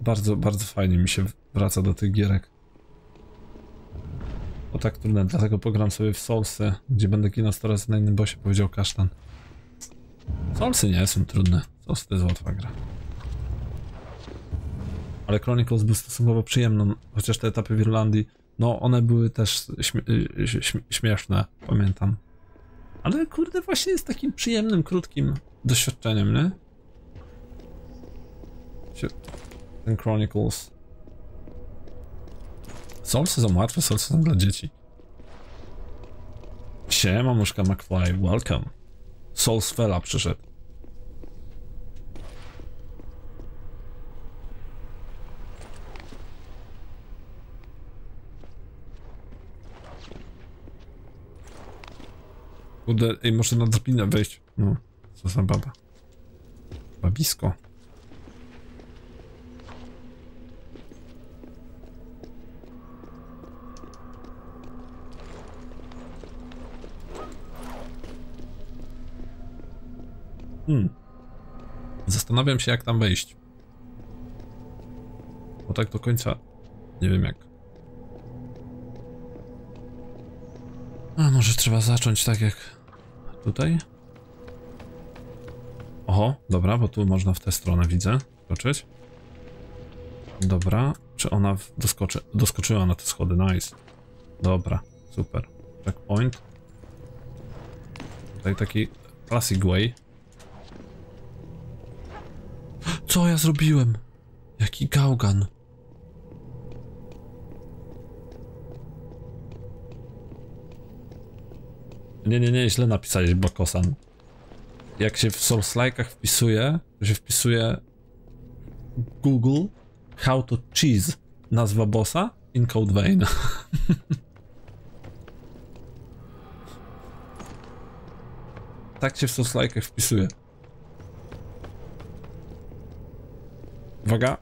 Bardzo, bardzo fajnie mi się wraca do tych gierek. O tak trudne, dlatego pogram sobie w Soulsy, gdzie będę kinął sto razy na innym bosie, powiedział Kasztan. Soulsy nie są trudne. Soulsy to jest łatwa gra. Ale Chronicles był stosunkowo przyjemną, chociaż te etapy w Irlandii, no one były też śmie śmie śmieszne, pamiętam. Ale kurde, właśnie jest takim przyjemnym, krótkim doświadczeniem, nie? Ten Chronicles. Soulsy są łatwe, Soulsy są dla dzieci. Siema, muszka McFly, welcome. Soulsfella przyszedł. Kurde, ej, może na drabinę wejść. No, co za baba. Babisko. Hmm. Zastanawiam się, jak tam wejść. Bo tak do końca nie wiem jak. A może trzeba zacząć tak jak tutaj? Oho, dobra, bo tu można w tę stronę, widzę, skoczyć. Dobra, czy ona doskoczy... doskoczyła na te schody, nice. Dobra, super. Checkpoint. Tutaj taki classic way. Co ja zrobiłem? Jaki gałgan. Nie, nie, nie, źle napisałeś, Bakosan. Jak się w Soulslike'ach wpisuje, to się wpisuje Google how to cheese nazwa bossa in code vein. Tak się w Soulslike'ach wpisuje. Uwaga.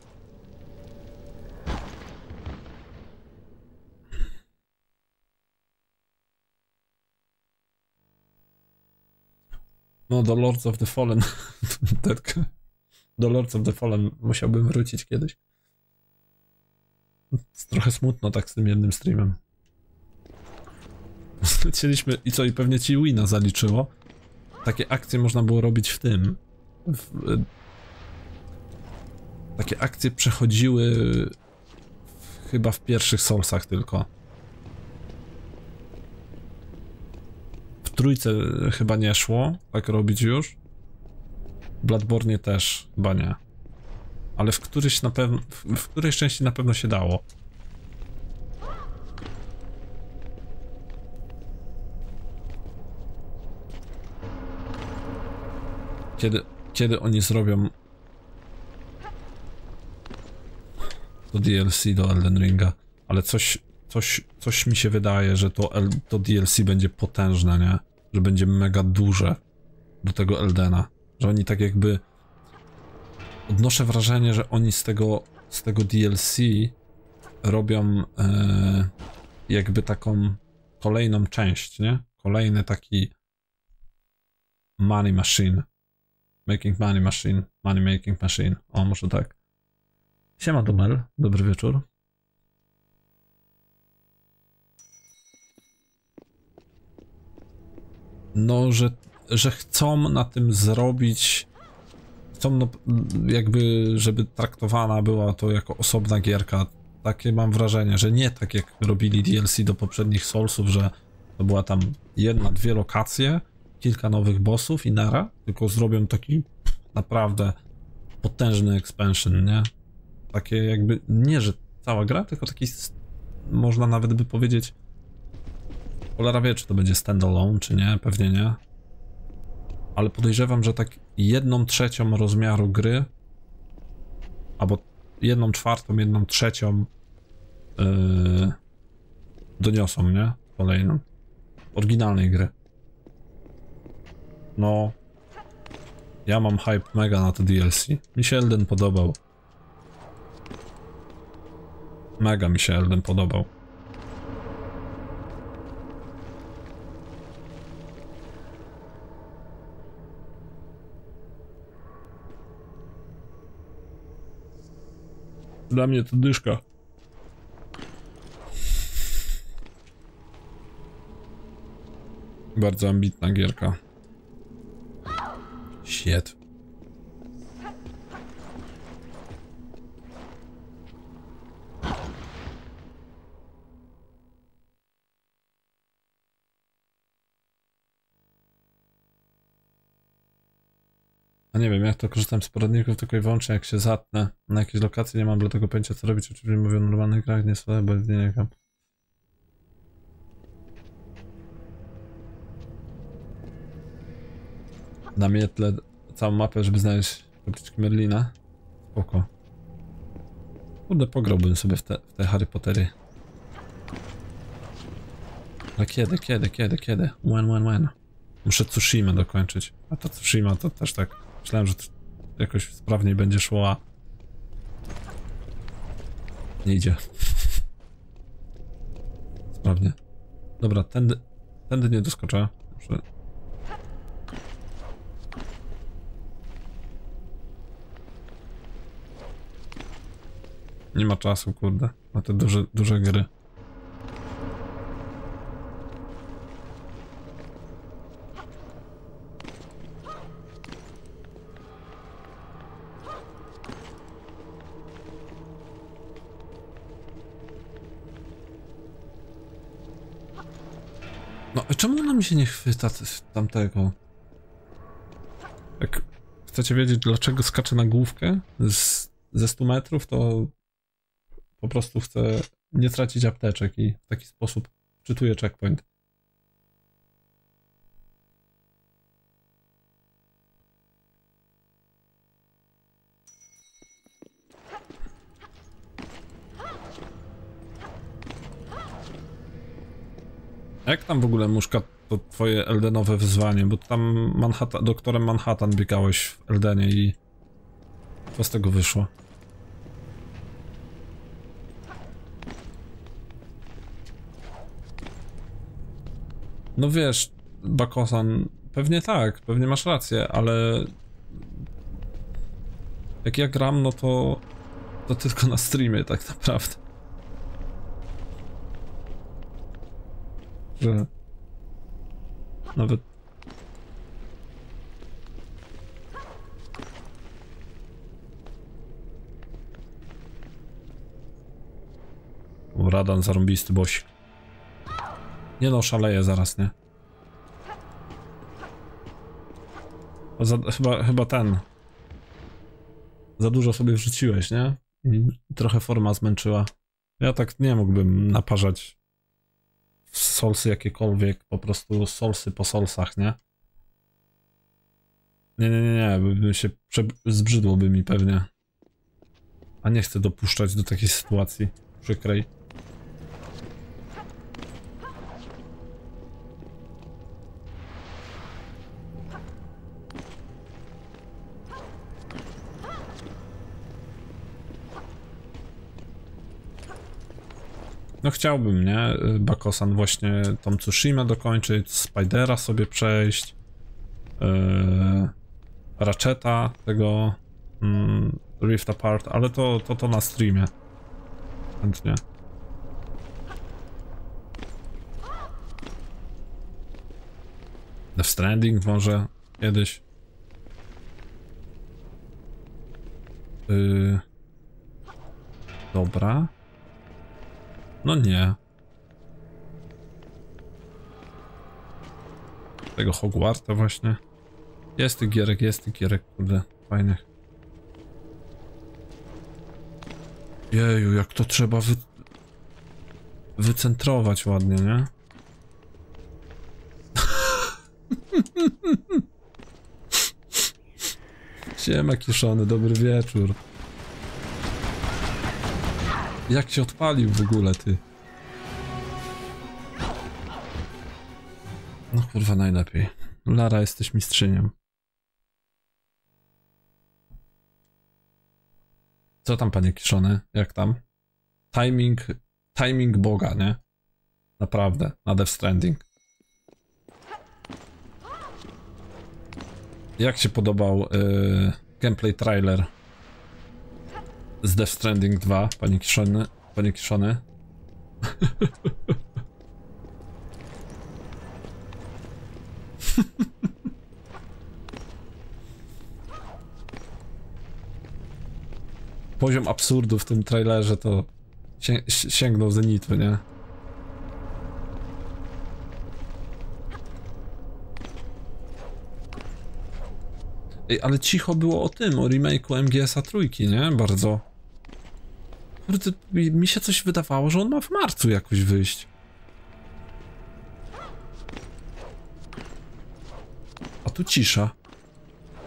No, do Lords of the Fallen. Do Lords of the Fallen musiałbym wrócić kiedyś. Jest trochę smutno tak z tym jednym streamem. Chcieliśmy i co, i pewnie ci Wina zaliczyło. Takie akcje można było robić w tym. W, takie akcje przechodziły w, chyba w pierwszych Soulsach tylko. Trójce chyba nie szło tak robić już. W Bloodborne też chyba nie. Ale w którejś na pewno, w, w którejś części na pewno się dało. Kiedy, kiedy oni zrobią to D L C do Elden Ringa, ale coś Coś, coś mi się wydaje, że to, L, to D L C będzie potężne, nie? Że będzie mega duże do tego Eldena. Że oni tak jakby... Odnoszę wrażenie, że oni z tego, z tego D L C robią e, jakby taką kolejną część, nie? Kolejny taki money machine. Making money machine. Money making machine. O, może tak. Siema Dumel, dobry wieczór. No, że, że chcą na tym zrobić, chcą no, jakby, żeby traktowana była to jako osobna gierka. Takie mam wrażenie, że nie tak jak robili D L C do poprzednich Soulsów, że to była tam jedna, dwie lokacje, kilka nowych bossów i nara, tylko zrobią taki naprawdę potężny expansion, nie? Takie jakby, nie że cała gra, tylko taki, można nawet by powiedzieć, cholera wie, czy to będzie standalone, czy nie, pewnie nie. Ale podejrzewam, że tak jedną trzecią rozmiaru gry, albo jedną czwartą, jedną trzecią yy, doniosą, nie? Kolejną. Oryginalnej gry. No, ja mam hype mega na to D L C. Mi się Elden podobał. Mega mi się Elden podobał. Dla mnie to dyszka. Bardzo ambitna gierka. Shit. A nie wiem, jak to korzystam z poradników, tylko i wyłącznie jak się zatnę na jakieś lokacje, nie mam dla tego pojęcia co robić, oczywiście mówię o normalnych grach, nie słabe, bo nie jecham. Na mietle całą mapę, żeby znaleźć kapliczki Merlina. Spoko. Kurde, pograłbym sobie w te, w te Harry Pottery. A kiedy, kiedy, kiedy, kiedy? When, when, when? Muszę Tsushima dokończyć. A ta Tsushima to też tak. Myślałem, że jakoś sprawniej będzie szła. Nie idzie. Sprawnie. Dobra, tędy, tędy nie doskoczę. Muszę... Nie ma czasu, kurde. Na te duże, duże gry. No, czemu ona mi się nie chwyta z tamtego? Jak chcecie wiedzieć, dlaczego skaczę na główkę z, ze stu metrów, to po prostu chcę nie tracić apteczek i w taki sposób czytuję checkpoint. Jak tam w ogóle, Muszka, to twoje eldenowe wyzwanie, bo tam Manhattan, doktorem Manhattan biegałeś w Eldenie i co z tego wyszło? No wiesz, Bakosan, pewnie tak, pewnie masz rację, ale jak ja gram, no to, to tylko na streamie tak naprawdę. Że nawet o, Radan zarąbisty boś. Nie no, szaleje zaraz, nie? O, za, chyba, chyba ten. Za dużo sobie wrzuciłeś, nie? I trochę forma zmęczyła. Ja tak nie mógłbym naparzać Soulsy jakiekolwiek, po prostu Soulsy po Soulsach, nie? Nie, nie, nie, nie, bym się prze... zbrzydłoby mi pewnie. A nie chcę dopuszczać do takiej sytuacji przykrej. No chciałbym, nie? Bakosan właśnie tą Tsushima dokończyć, Spidera sobie przejść, yy, Ratcheta, tego yy, Rift Apart, ale to, to to na streamie. Chętnie. Death Stranding może kiedyś. Yy, dobra. No nie. Tego Hogwarta właśnie. Jest tych gierek, jest tych gierek, kurde, fajnych. Jeju, jak to trzeba wy... wycentrować ładnie, nie? Siema kiszony, dobry wieczór. Jak się odpalił w ogóle, ty? No kurwa, najlepiej. Lara, jesteś mistrzynią. Co tam, panie kiszony? Jak tam? Timing... Timing Boga, nie? Naprawdę, na Death Stranding. Jak się podobał yy, gameplay trailer z Death Stranding dwa, panie kiszony, panie kiszony. Poziom absurdu w tym trailerze to sięgnął zenitu, nie? Ej, ale cicho było o tym, o remake'u M G S-a trójki, nie? Bardzo. Mi się coś wydawało, że on ma w marcu jakoś wyjść. A tu cisza.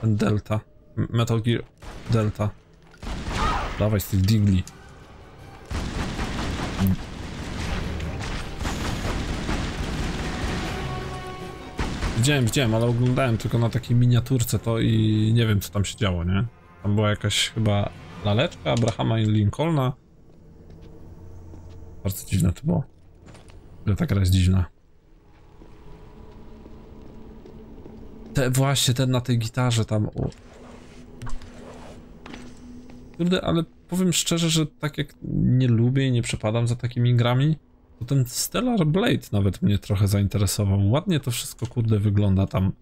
Ten Delta. Metal Gear Delta. Dawaj z tych digli. Widziałem, widziałem, ale oglądałem tylko na takiej miniaturce to i nie wiem, co tam się działo, nie? Tam była jakaś chyba laleczka Abrahama i Lincolna. Bardzo dziwne to było. Ale ta gra jest dziwna. Te, właśnie ten na tej gitarze tam. O. Kurde, ale powiem szczerze, że tak jak nie lubię i nie przepadam za takimi grami, to ten Stellar Blade nawet mnie trochę zainteresował. Ładnie to wszystko, kurde, wygląda tam.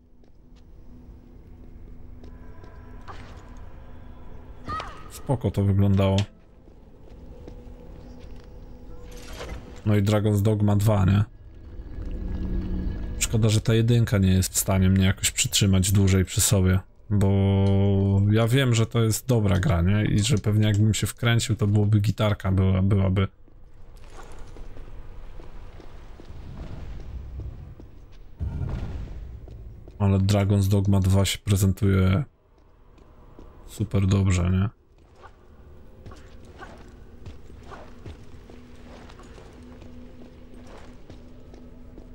Spoko to wyglądało. No i Dragon's Dogma dwa, nie? szkoda, że ta jedynka nie jest w stanie mnie jakoś przytrzymać dłużej przy sobie. Bo ja wiem, że to jest dobra gra, nie? I że pewnie jakbym się wkręcił, to byłoby gitarka, była, byłaby. Ale Dragon's Dogma dwa się prezentuje super dobrze, nie?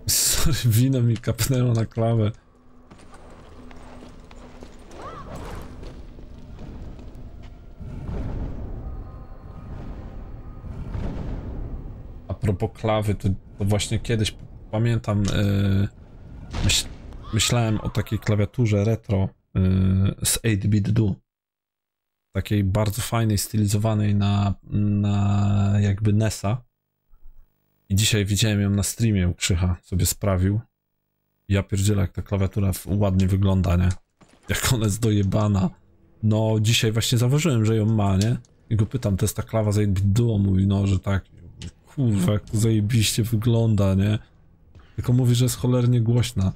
Sorry, wino mi kapnęło na klawę. A propos klawy, to, to właśnie kiedyś pamiętam, yy, myśl, myślałem o takiej klawiaturze retro yy, z eight bit do. Takiej bardzo fajnej, stylizowanej na, na jakby nesa. I dzisiaj widziałem ją na streamie, u Krzycha sobie sprawił. Ja pierdzielę, jak ta klawiatura ładnie wygląda, nie? Jak ona jest dojebana. No, dzisiaj właśnie zauważyłem, że ją ma, nie? I go pytam, to jest ta klawa z eight bit do? Mówi, no, że tak. Kurwa, jak to zajebiście wygląda, nie? Tylko mówi, że jest cholernie głośna.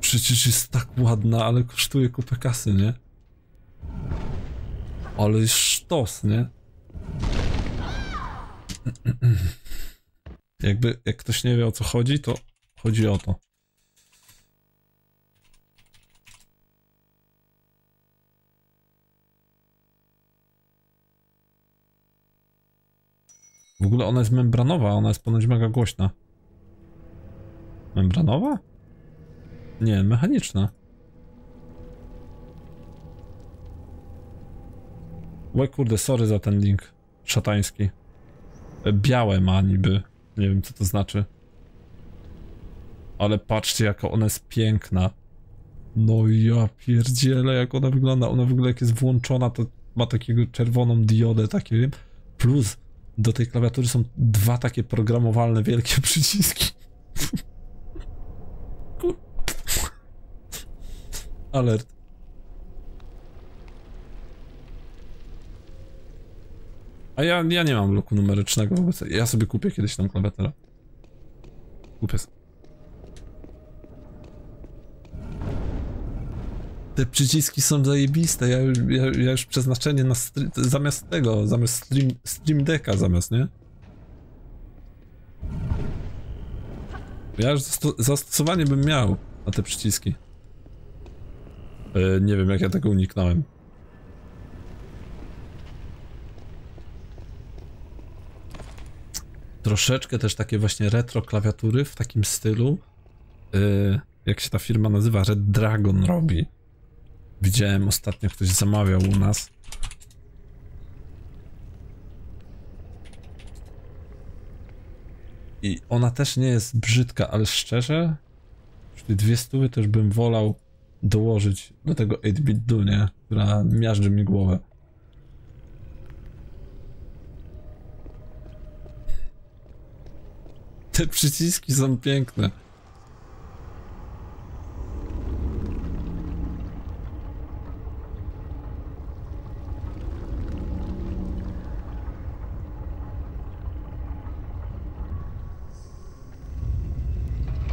Przecież jest tak ładna, ale kosztuje kupę kasy, nie? Ale jest sztos, nie? Jakby, jak ktoś nie wie, o co chodzi, to chodzi o to. W ogóle ona jest membranowa, ona jest ponoć mega głośna. Membranowa? Nie, mechaniczna. Łe kurde, sorry za ten link szatański. Białe ma niby, nie wiem co to znaczy. Ale patrzcie, jaka ona jest piękna. No ja pierdzielę, jak ona wygląda. Ona w ogóle jak jest włączona, to ma takiego czerwoną diodę, takie wiem. Plus do tej klawiatury są dwa takie programowalne wielkie przyciski. Alert. A ja, ja nie mam bloku numerycznego, wobec ja sobie kupię kiedyś tą klawiaturę. Kupię sobie. Te przyciski są zajebiste, ja, ja, ja już przeznaczenie na zamiast tego, zamiast stream, stream decka zamiast, nie? Ja już zastosowanie bym miał na te przyciski. Yy, nie wiem, jak ja tego uniknąłem. Troszeczkę też takie właśnie retro klawiatury w takim stylu, yy, jak się ta firma nazywa, Red Dragon robi. Widziałem ostatnio, ktoś zamawiał u nas. I ona też nie jest brzydka, ale szczerze, czyli dwie stówy też bym wolał dołożyć do tego eight bit do, nie? Która miażdży mi głowę. Te przyciski są piękne.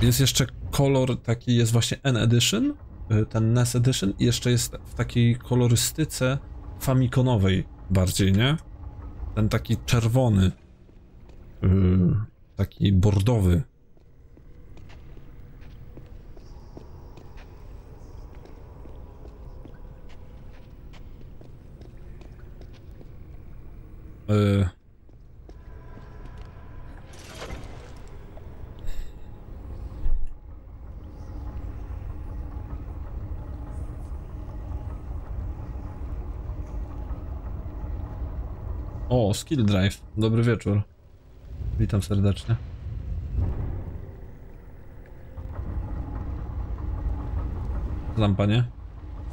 Jest jeszcze kolor taki, jest właśnie N Edition, ten N E S Edition i jeszcze jest w takiej kolorystyce famiconowej bardziej, nie? Ten taki czerwony. Yy. Taki bordowy. Yy. O, Skill Drive. Dobry wieczór. Witam serdecznie. Lampa, nie?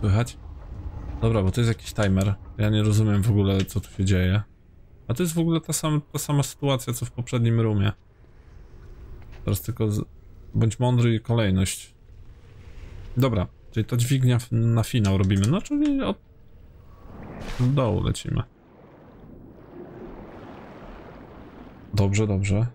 Słychać? Dobra, bo to jest jakiś timer. Ja nie rozumiem w ogóle, co tu się dzieje. A to jest w ogóle ta sama, ta sama sytuacja, co w poprzednim roomie. Teraz tylko z... bądź mądry i kolejność. Dobra, czyli to dźwignia na finał robimy. No, czyli od dołu lecimy. Dobrze, dobrze.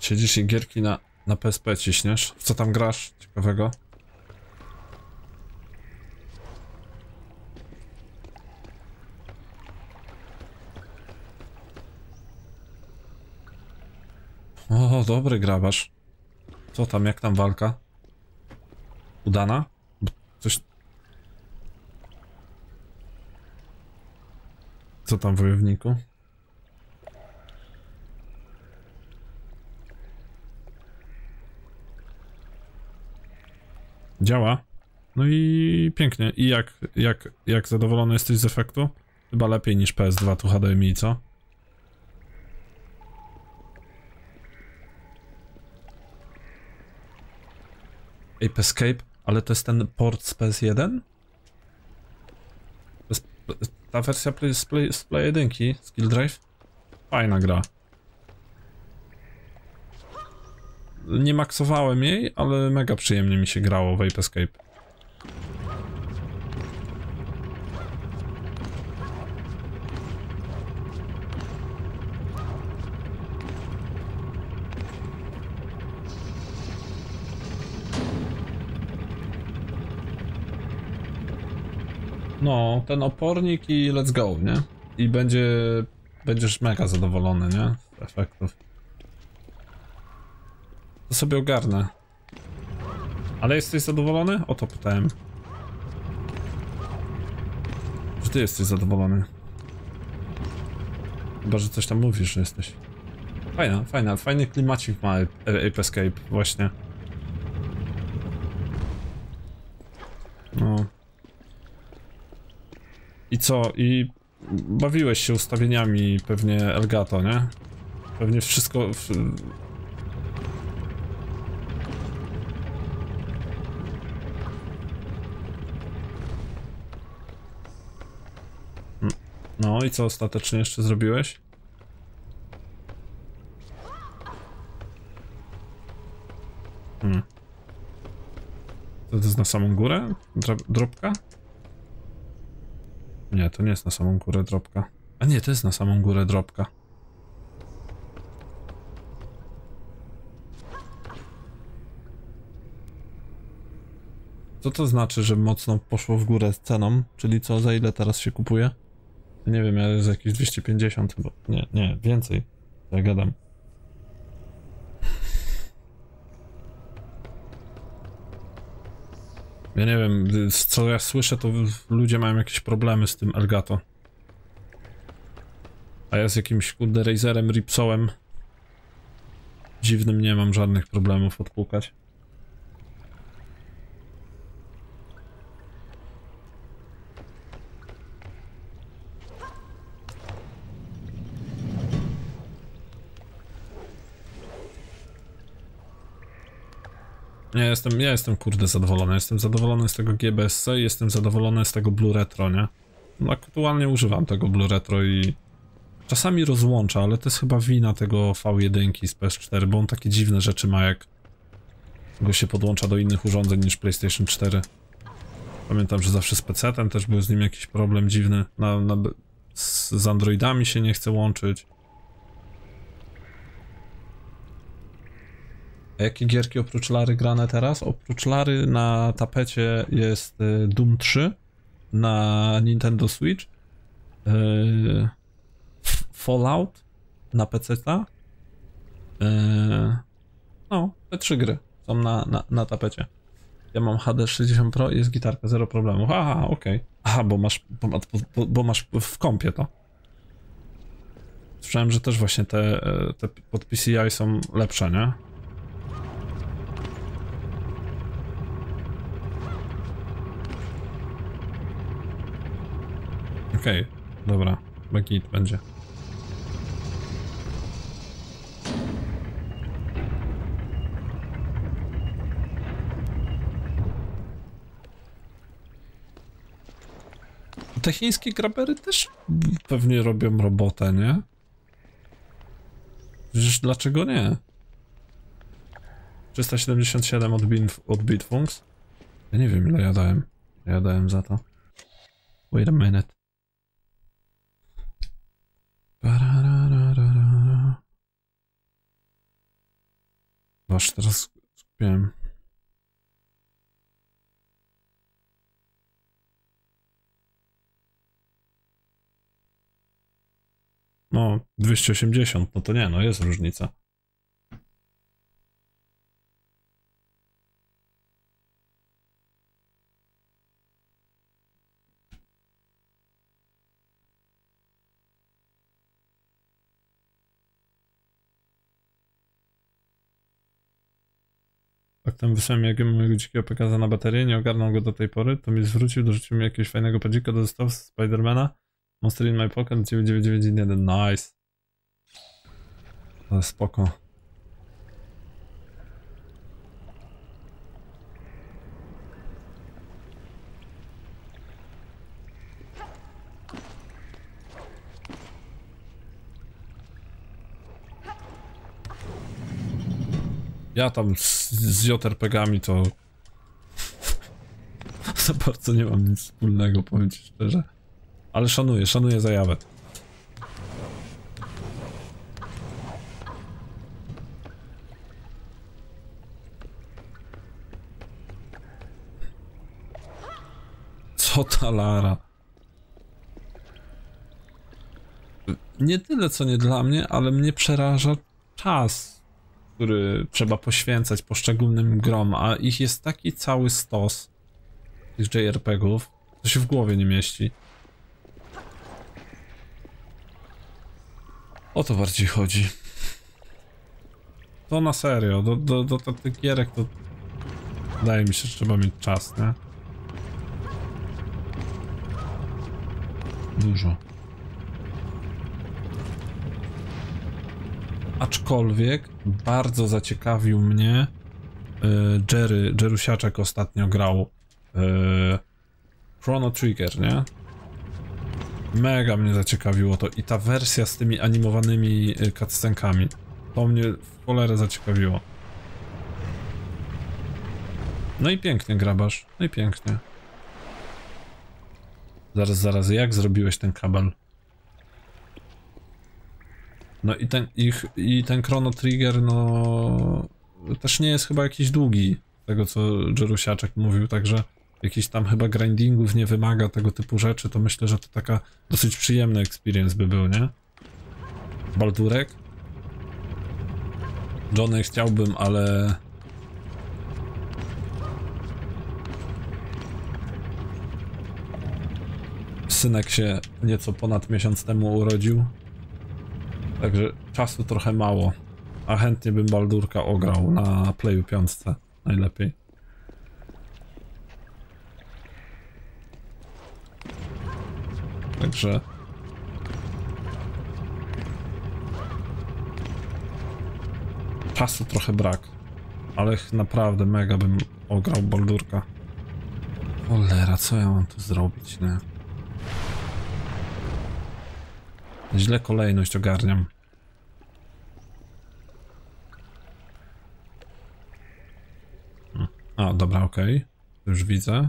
Siedzisz i gierki na, na P S P ciśniesz. W co tam grasz ciekawego? O, dobry grabarz. Co tam, jak tam walka? Udana? Bo coś... Co tam, wojowniku? Działa. No i pięknie. I jak, jak, jak zadowolony jesteś z efektu? Chyba lepiej niż P S dwa, tu H D M I, co? Ape Escape, ale to jest ten port z P S jeden? To jest ta wersja play, z, play, z Play jeden, Skill Drive? Fajna gra. Nie maksowałem jej, ale mega przyjemnie mi się grało w Ape Escape. No, ten opornik i let's go, nie? I będzie... będziesz mega zadowolony, nie? Z efektów. To sobie ogarnę. Ale jesteś zadowolony? O to pytałem. Czy ty jesteś zadowolony? Chyba, że coś tam mówisz, że jesteś. Fajna, fajna, fajny klimacik ma Ape Escape, właśnie. No. I co? I bawiłeś się ustawieniami pewnie Elgato, nie? Pewnie wszystko... W... No i co ostatecznie jeszcze zrobiłeś? Hmm. To jest na samą górę? Dra dropka? Nie, to nie jest na samą górę dropka. A nie, to jest na samą górę dropka. Co to znaczy, że mocno poszło w górę z ceną? Czyli co, za ile teraz się kupuje? Nie wiem, ale jest jakieś dwieście pięćdziesiąt, bo nie, nie, więcej. Ja gadam. Ja nie wiem, co ja słyszę, to ludzie mają jakieś problemy z tym Elgato. A ja z jakimś kurde Razerem, Ripsołem dziwnym nie mam żadnych problemów odpłukać. Ja jestem, ja jestem kurde zadowolony, jestem zadowolony z tego G B S C i jestem zadowolony z tego Blue Retro, nie? No, aktualnie używam tego Blue Retro i czasami rozłącza, ale to jest chyba wina tego V jeden z P S cztery, bo on takie dziwne rzeczy ma, jak go się podłącza do innych urządzeń niż PlayStation cztery. Pamiętam, że zawsze z P C-tem też był z nim jakiś problem dziwny, na, na, z, z Androidami się nie chce łączyć. A jakie gierki oprócz Lary grane teraz? Oprócz Lary na tapecie jest Doom trzy na Nintendo Switch, yy, Fallout na P C ta, yy, no, te trzy gry są na, na, na tapecie. Ja mam H D sześćdziesiąt Pro i jest gitarka, zero problemów. Aha, okej. Okay. Aha, bo masz, bo, bo, bo masz w kompie to. Słyszałem, że też właśnie te, te pod P C I są lepsze, nie? Okej, okay, dobra, bagit będzie. Te chińskie grabery też pewnie robią robotę, nie? Przecież dlaczego nie? trzysta siedemdziesiąt siedem od, od Bitfunks? Ja nie wiem, ile ja dałem. Ja dałem za to. Wait a minute. Zobacz, teraz kupiłem. No, dwieście osiemdziesiąt, no to nie, no jest różnica. Tam wysłałem jakiego mojego dzikiego Pekasa na baterię, nie ogarnął go do tej pory, to mi zwrócił, dorzucił mi jakiegoś fajnego padzika do zestawu z Spidermana, Monster in my pocket, dziewięć dziewięć dziewięć jeden, nice. Ale spoko. Ja tam z, z J R P G-ami to za bardzo nie mam nic wspólnego, powiem ci szczerze. Ale szanuję, szanuję zajawę. Co ta Lara? Nie tyle co nie dla mnie, ale mnie przeraża czas, który trzeba poświęcać poszczególnym grom, a ich jest taki cały stos tych J R P G-ów, to się w głowie nie mieści. O to bardziej chodzi. To na serio, do, do, do, do tych gierek to wydaje mi się, że trzeba mieć czas, nie? Dużo. Aczkolwiek bardzo zaciekawił mnie yy, Jerry, Jerusiaczek ostatnio grał yy, Chrono Trigger, nie? Mega mnie zaciekawiło to i ta wersja z tymi animowanymi cutscenkami, to mnie w cholerę zaciekawiło. No i pięknie, grabarz, no i pięknie. Zaraz, zaraz, jak zrobiłeś ten kabel? No i ten, ich, i ten Chrono Trigger, no... też nie jest chyba jakiś długi, tego co Jerusiaczek mówił, także... jakiś tam chyba grindingów nie wymaga, tego typu rzeczy, to myślę, że to taka dosyć przyjemny experience by był, nie? Baldurek? Johnny chciałbym, ale... synek się nieco ponad miesiąc temu urodził. Także czasu trochę mało, a chętnie bym Baldurka ograł na Playu pięć najlepiej. Także... czasu trochę brak, ale naprawdę mega bym ograł Baldurka. Cholera, co ja mam tu zrobić, nie? Źle kolejność ogarniam. A, dobra, okej. Okay. Już widzę.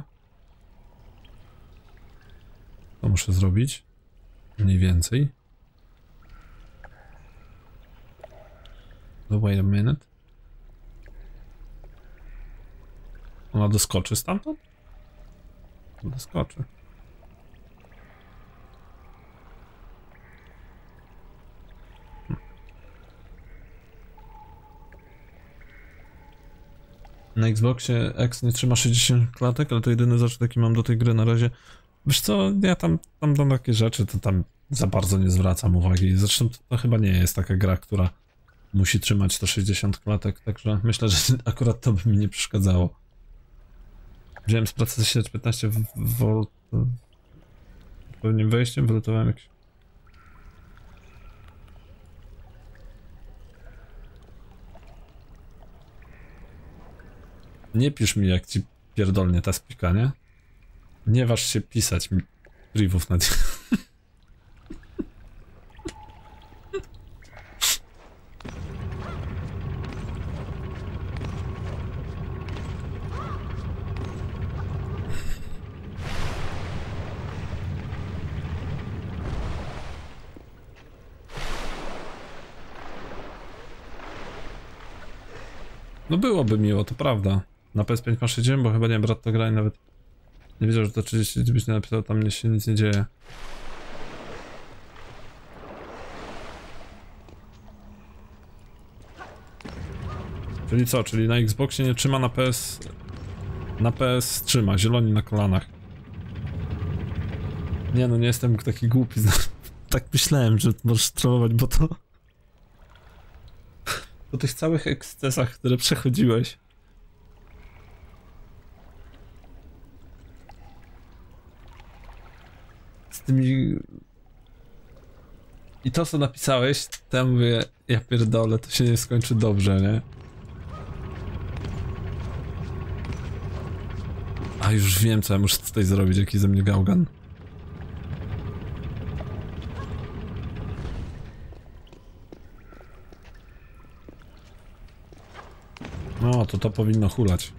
To muszę zrobić. Mniej więcej. No, wait a minute. Ona doskoczy stamtąd? Doskoczy. Na Xboxie X nie trzyma sześćdziesięciu klatek, ale to jedyny zarzut, jaki mam do tej gry na razie. Wiesz co, ja tam, tam do takie rzeczy, to tam za bardzo nie zwracam uwagi. Zresztą to, to chyba nie jest taka gra, która musi trzymać sto sześćdziesiąt klatek, także myślę, że akurat to by mi nie przeszkadzało. Wziąłem z pracy tysiąc piętnaście wolt pewnym wejściem, wylutowałem jakiś... Nie pisz mi, jak ci pierdolnie ta spika, nie? Nie waż się pisać mi privów na dzień. No byłoby miło, to prawda. Na P S pięć masz jedziemy, bo chyba nie brat to gra i nawet nie wiedział, że to trzydzieści dziewięć napisał, tam się nic nie dzieje. Czyli co? Czyli na Xboxie nie trzyma, na P S... Na P S trzyma, zieloni na kolanach. Nie no, nie jestem taki głupi. Tak myślałem, że możesz streamować, bo to... Po tych całych ekscesach, które przechodziłeś. Z tymi... I to co napisałeś, to ja mówię, ja pierdolę, to się nie skończy dobrze, nie? A już wiem, co ja muszę tutaj zrobić, jaki ze mnie gałgan. No, to to powinno hulać.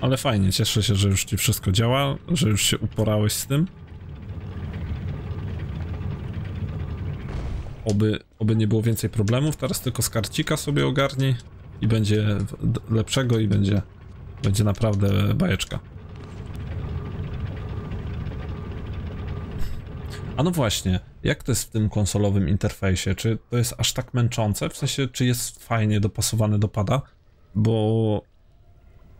Ale fajnie, cieszę się, że już ci wszystko działa, że już się uporałeś z tym. Oby, oby nie było więcej problemów, teraz tylko skarcika sobie ogarnij i będzie lepszego i będzie, będzie naprawdę bajeczka. A no właśnie, jak to jest w tym konsolowym interfejsie? Czy to jest aż tak męczące? W sensie, czy jest fajnie dopasowane do pada? Bo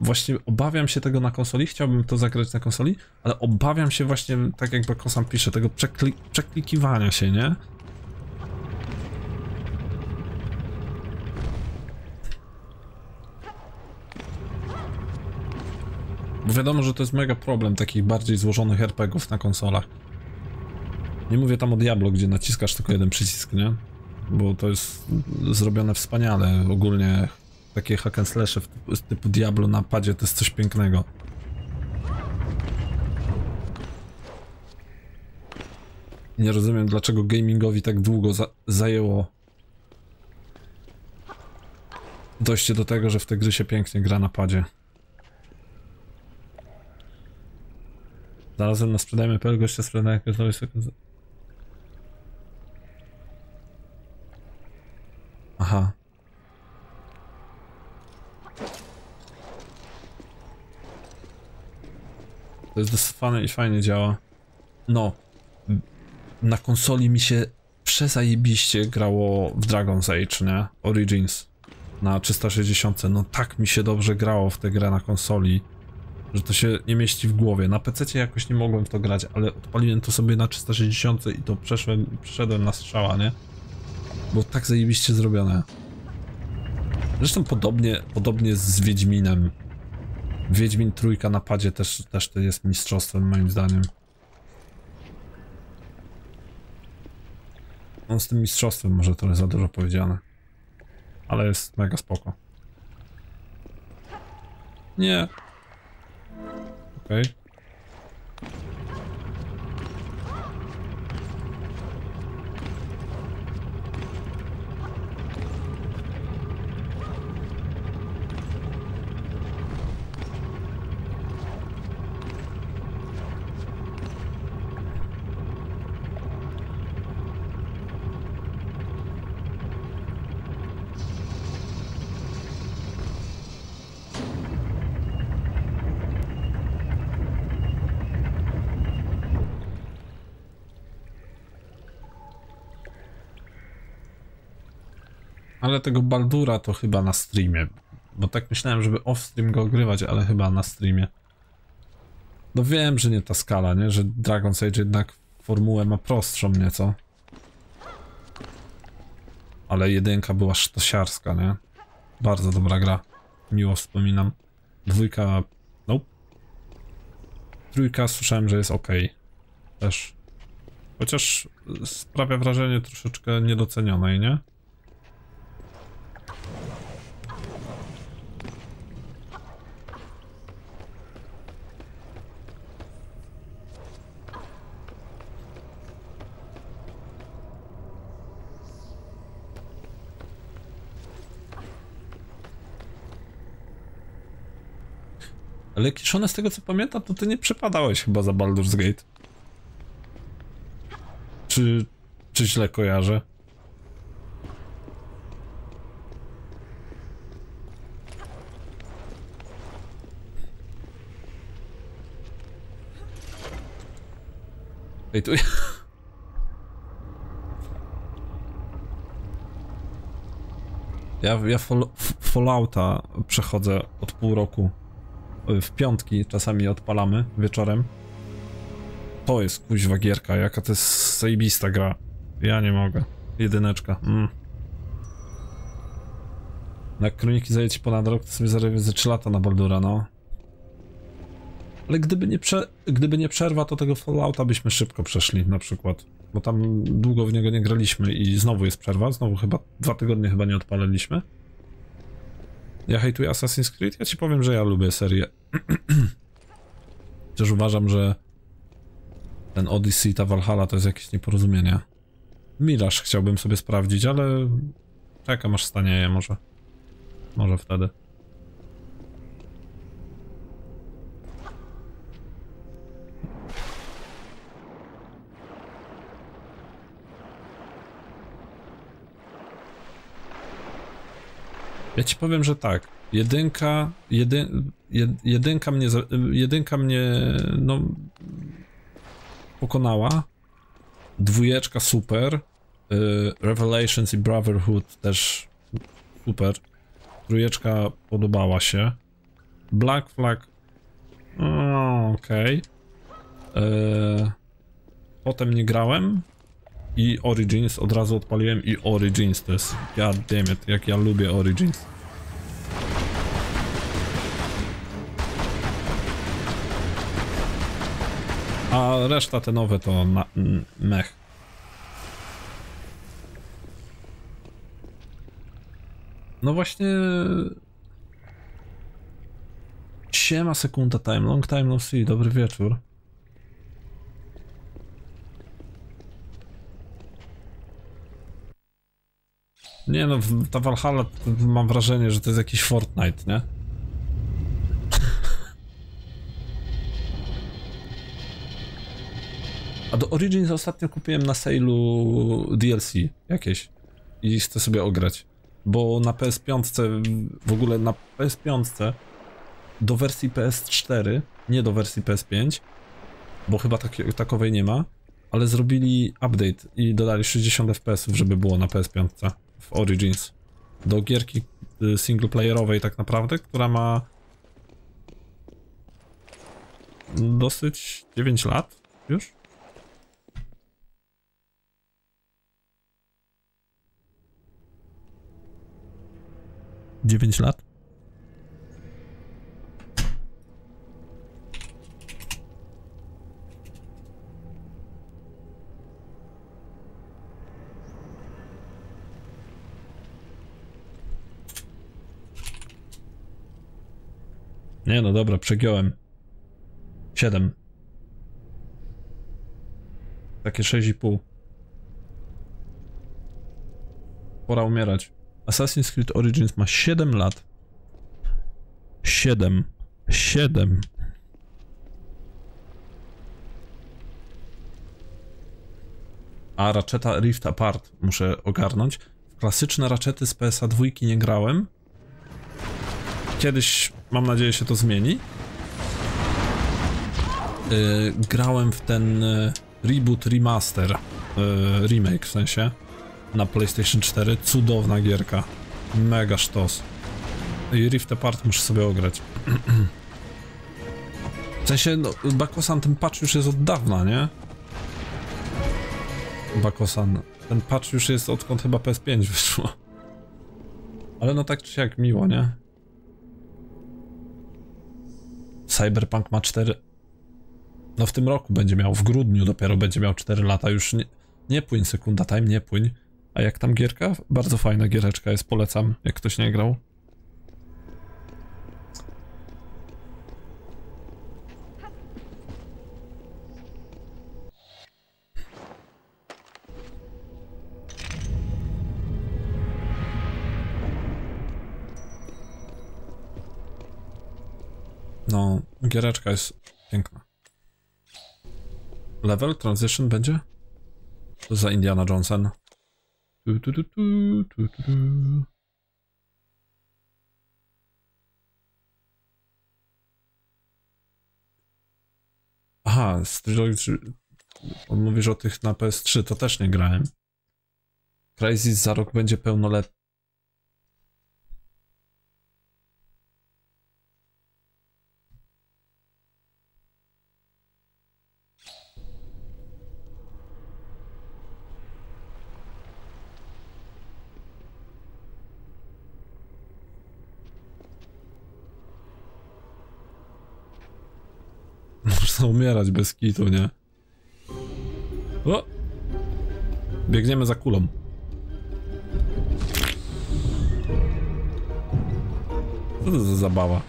właśnie obawiam się tego na konsoli, chciałbym to zagrać na konsoli, ale obawiam się właśnie, tak jak Bakosam pisze, tego przekli przeklikiwania się, nie? Bo wiadomo, że to jest mega problem takich bardziej złożonych er pe gie ów na konsolach. Nie mówię tam o Diablo, gdzie naciskasz tylko jeden przycisk, nie? Bo to jest zrobione wspaniale. Ogólnie takie hack and slashe typu Diablo na padzie to jest coś pięknego. Nie rozumiem, dlaczego gamingowi tak długo za zajęło dojście do tego, że w tej grze się pięknie gra na padzie. Zarazem na sprzedajmy kropka pe el gościa sprzedaje jakieś nowe sekundy. Aha. To jest dosfane i fajnie działa. No. Na konsoli mi się przezajebiście grało w Dragon's Age, nie? Origins. Na trzysta sześćdziesiąt. No tak mi się dobrze grało w tę grę na konsoli, że to się nie mieści w głowie. Na pececie jakoś nie mogłem w to grać, ale odpaliłem to sobie na trzysta sześćdziesiąt i to przeszłem, przeszedłem na strzała, nie? Bo tak zajebiście zrobione. Zresztą podobnie, podobnie z Wiedźminem. Wiedźmin trójka na padzie też, też to jest mistrzostwem moim zdaniem. No z tym mistrzostwem może to jest za dużo powiedziane. Ale jest mega spoko. Nie. Okej. Okay. Ale tego Baldura to chyba na streamie, bo tak myślałem, żeby off-stream go ogrywać, ale chyba na streamie. No wiem, że nie ta skala, nie? Że Dragon's Age jednak formułę ma prostszą nieco. Ale jedynka była sztosiarska, nie? Bardzo dobra gra. Miło wspominam. Dwójka... Nope. Trójka słyszałem, że jest ok. Też. Chociaż sprawia wrażenie troszeczkę niedocenionej, nie? Ale Kiszone, z tego co pamiętam, to ty nie przepadałeś chyba za Baldur's Gate. Czy, czy źle kojarzę? Ej, tu... Ja, ja fall, Fallouta przechodzę od pół roku. W piątki czasami odpalamy wieczorem. To jest kuźwa gierka, jaka to jest zajebista gra. Ja nie mogę. Jedyneczka. Mm. Na Kroniki zajęć ci ponad rok, to sobie zarobię ze trzy lata na Baldura, no. Ale gdyby nie, prze gdyby nie przerwa, to tego Fallouta byśmy szybko przeszli na przykład. Bo tam długo w niego nie graliśmy i znowu jest przerwa, znowu chyba dwa tygodnie chyba nie odpaliliśmy. Ja hejtuję Assassin's Creed? Ja ci powiem, że ja lubię serię. Chociaż uważam, że ten Odyssey, ta Valhalla to jest jakieś nieporozumienie. Miraż chciałbym sobie sprawdzić, ale czekam aż stanieje może. Może wtedy. Ja ci powiem, że tak, jedynka, jedy, jed, jedynka mnie, jedynka mnie, no, pokonała, dwójeczka super, yy, Revelations i Brotherhood też super, trójeczka podobała się, Black Flag, no, okej, okay. yy, potem nie grałem. I Origins, od razu odpaliłem i Origins to jest, god damn it, jak ja lubię Origins. A reszta te nowe to na, mech. No właśnie... Siema sekunda time, long time no see, dobry wieczór. Nie no, ta Valhalla, mam wrażenie, że to jest jakiś Fortnite, nie? A do Origins ostatnio kupiłem na sale'u D L C jakieś i chcę sobie ograć, bo na P S pięć, w ogóle na P S pięć do wersji P S cztery, nie do wersji P S pięć, bo chyba taki, takowej nie ma, ale zrobili update i dodali sześćdziesiąt F P S ów, żeby było na P S pięć. W Origins. Do gierki singleplayerowej tak naprawdę, która ma dosyć dziewięć lat już. dziewięć lat. Nie no dobra, przegiąłem. siedem. Takie sześć i pół. Pora umierać. Assassin's Creed Origins ma siedem lat. siedem. siedem. A Ratcheta Rift Apart muszę ogarnąć. W klasyczne Ratchety z P S dwa nie grałem. Kiedyś, mam nadzieję, się to zmieni. Yy, grałem w ten reboot, remaster, yy, remake w sensie, na PlayStation cztery. Cudowna gierka. Mega sztos. I Rift Apart muszę sobie ograć. W sensie, no, Bakosan, ten patch już jest od dawna, nie? Bakosan, ten patch już jest odkąd chyba P S pięć wyszło. Ale no tak czy siak miło, nie? Cyberpunk ma cztery... No w tym roku będzie miał, w grudniu dopiero będzie miał cztery lata, już nie... Nie płyń, sekunda time, nie płyń. A jak tam gierka? Bardzo fajna giereczka jest, polecam, jak ktoś nie grał. No, giereczka jest piękna. Level transition będzie? To za Indiana Johnson. Tu, tu, tu, tu, tu, tu. Aha, on mówi, że o tych na P S trzy to też nie grałem. Crysis za rok będzie pełnoletni. Umierać bez kitu, nie? O! Biegniemy za kulą. Co to za zabawa?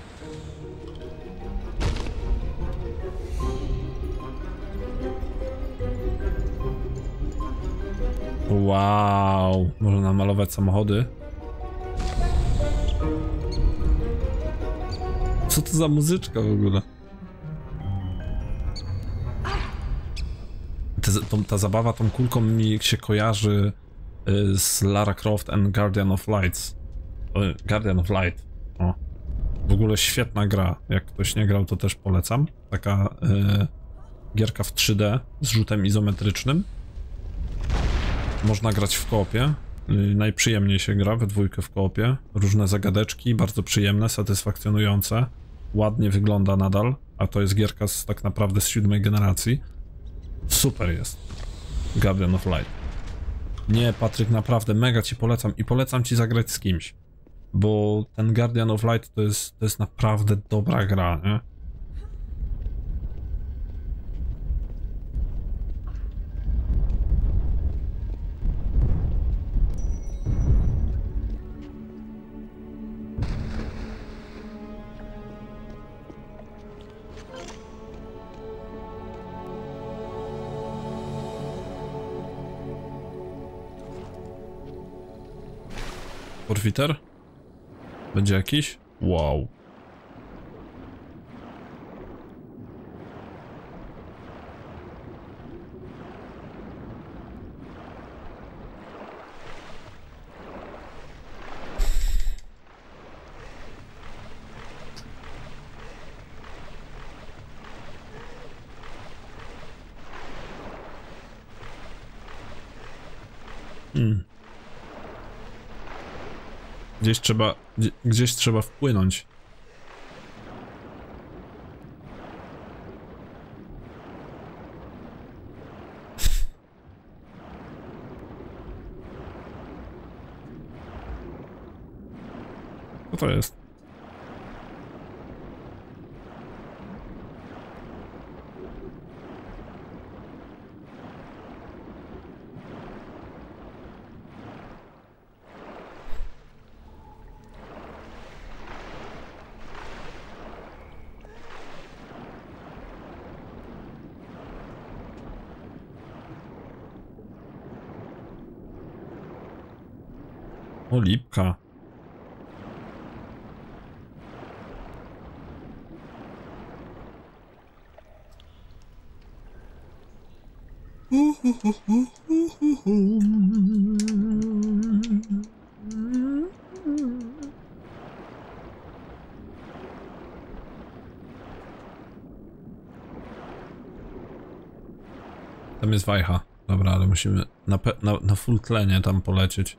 Wow! Można namalować samochody. Co to za muzyczka w ogóle? Ta, ta zabawa tą kulką mi się kojarzy y, z Lara Croft and Guardian of Lights. Y, Guardian of Light. O. W ogóle świetna gra. Jak ktoś nie grał, to też polecam. Taka y, gierka w trzy D z rzutem izometrycznym. Można grać w koopie. Y, najprzyjemniej się gra we dwójkę w koopie. Różne zagadeczki, bardzo przyjemne, satysfakcjonujące. Ładnie wygląda nadal, a to jest gierka z, tak naprawdę z siódmej generacji. Super jest Guardian of Light. Nie, Patryk, naprawdę mega ci polecam i polecam ci zagrać z kimś, bo ten Guardian of Light to jest, to jest naprawdę dobra gra, nie? Porwiter? Będzie jakiś? Wow. Hmm. Gdzieś trzeba, gdzieś trzeba wpłynąć. Co to jest? O, lipka. Tam jest wajcha. Dobra, ale musimy na, pe na, na full tlenie tam polecieć.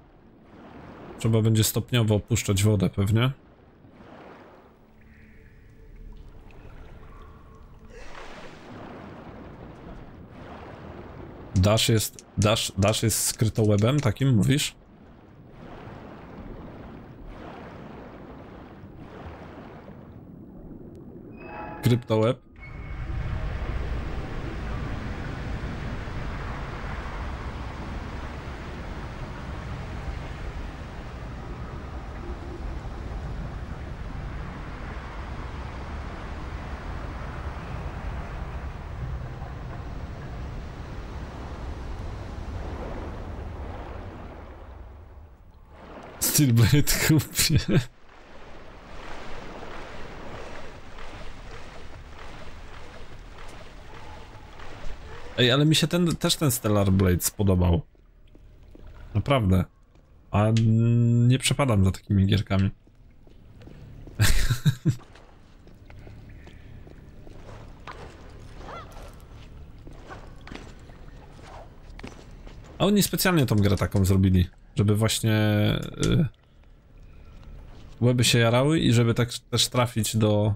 Trzeba będzie stopniowo opuszczać wodę pewnie. Dash jest, dash, dash jest skryto łebem, takim mówisz? Krypto łeb. Stellar Blade kupię. Ej, ale mi się ten, też ten Stellar Blade spodobał. Naprawdę. A nie przepadam za takimi gierkami. A oni specjalnie tą grę taką zrobili, żeby właśnie yy, łeby się jarały i żeby tak też trafić do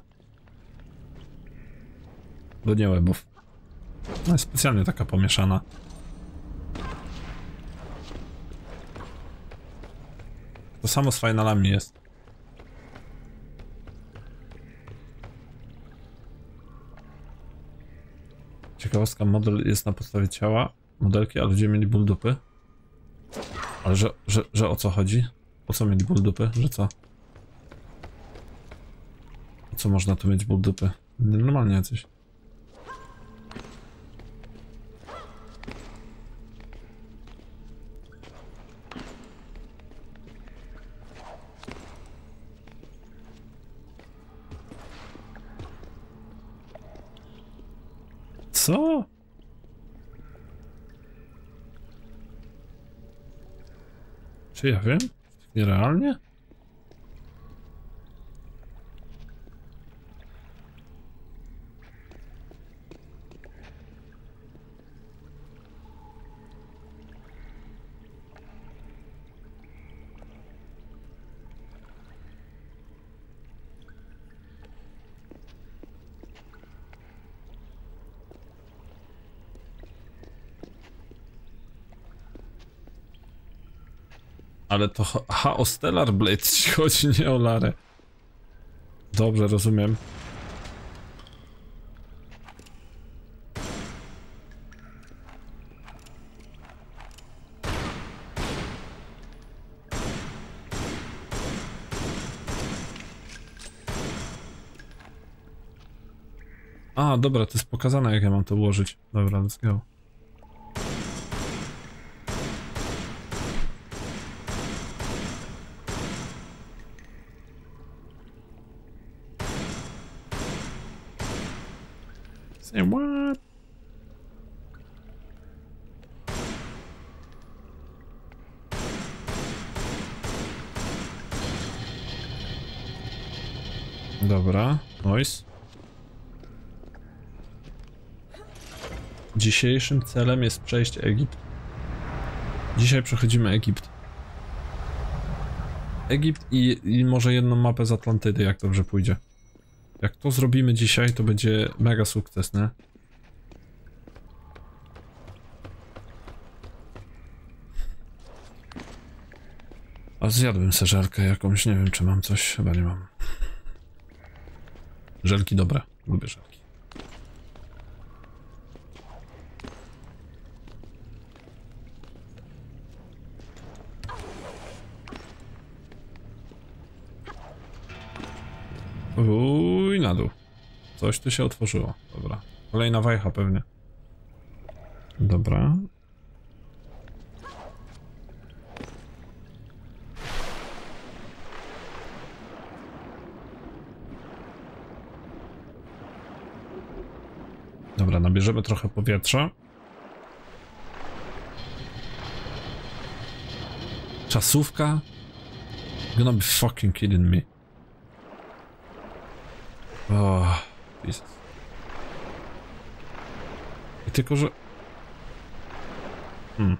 do niełebów. No jest specjalnie taka pomieszana. To samo z finalami jest. Ciekawostka, model jest na podstawie ciała modelki, a ludzie mieli ból dupy. Ale że, że, że o co chodzi? O co mieli ból dupy? Że co? O co można tu mieć ból dupy? Normalnie coś. Co? Czy ja wiem? Nierealnie? Ale to aha, o Stellar Blade ci chodzi, nie o Larę. Dobrze, rozumiem. A, dobra, to jest pokazane, jak ja mam to ułożyć. Dobra, let's go. What? Dobra, noise. Dzisiejszym celem jest przejść Egipt. Dzisiaj przechodzimy Egipt. Egipt i, i może jedną mapę z Atlantydy, jak dobrze pójdzie. Jak to zrobimy dzisiaj, to będzie mega sukces, nie? A zjadłem se żelkę jakąś, nie wiem czy mam coś, chyba nie mam. Żelki dobre, lubię żelki. Uj, na dół. Coś tu się otworzyło. Dobra. Kolejna wajcha pewnie. Dobra. Dobra, nabierzemy trochę powietrza. Czasówka? You're gonna be fucking kidding me. Oh, Jesus. I tylko, że... Hmm.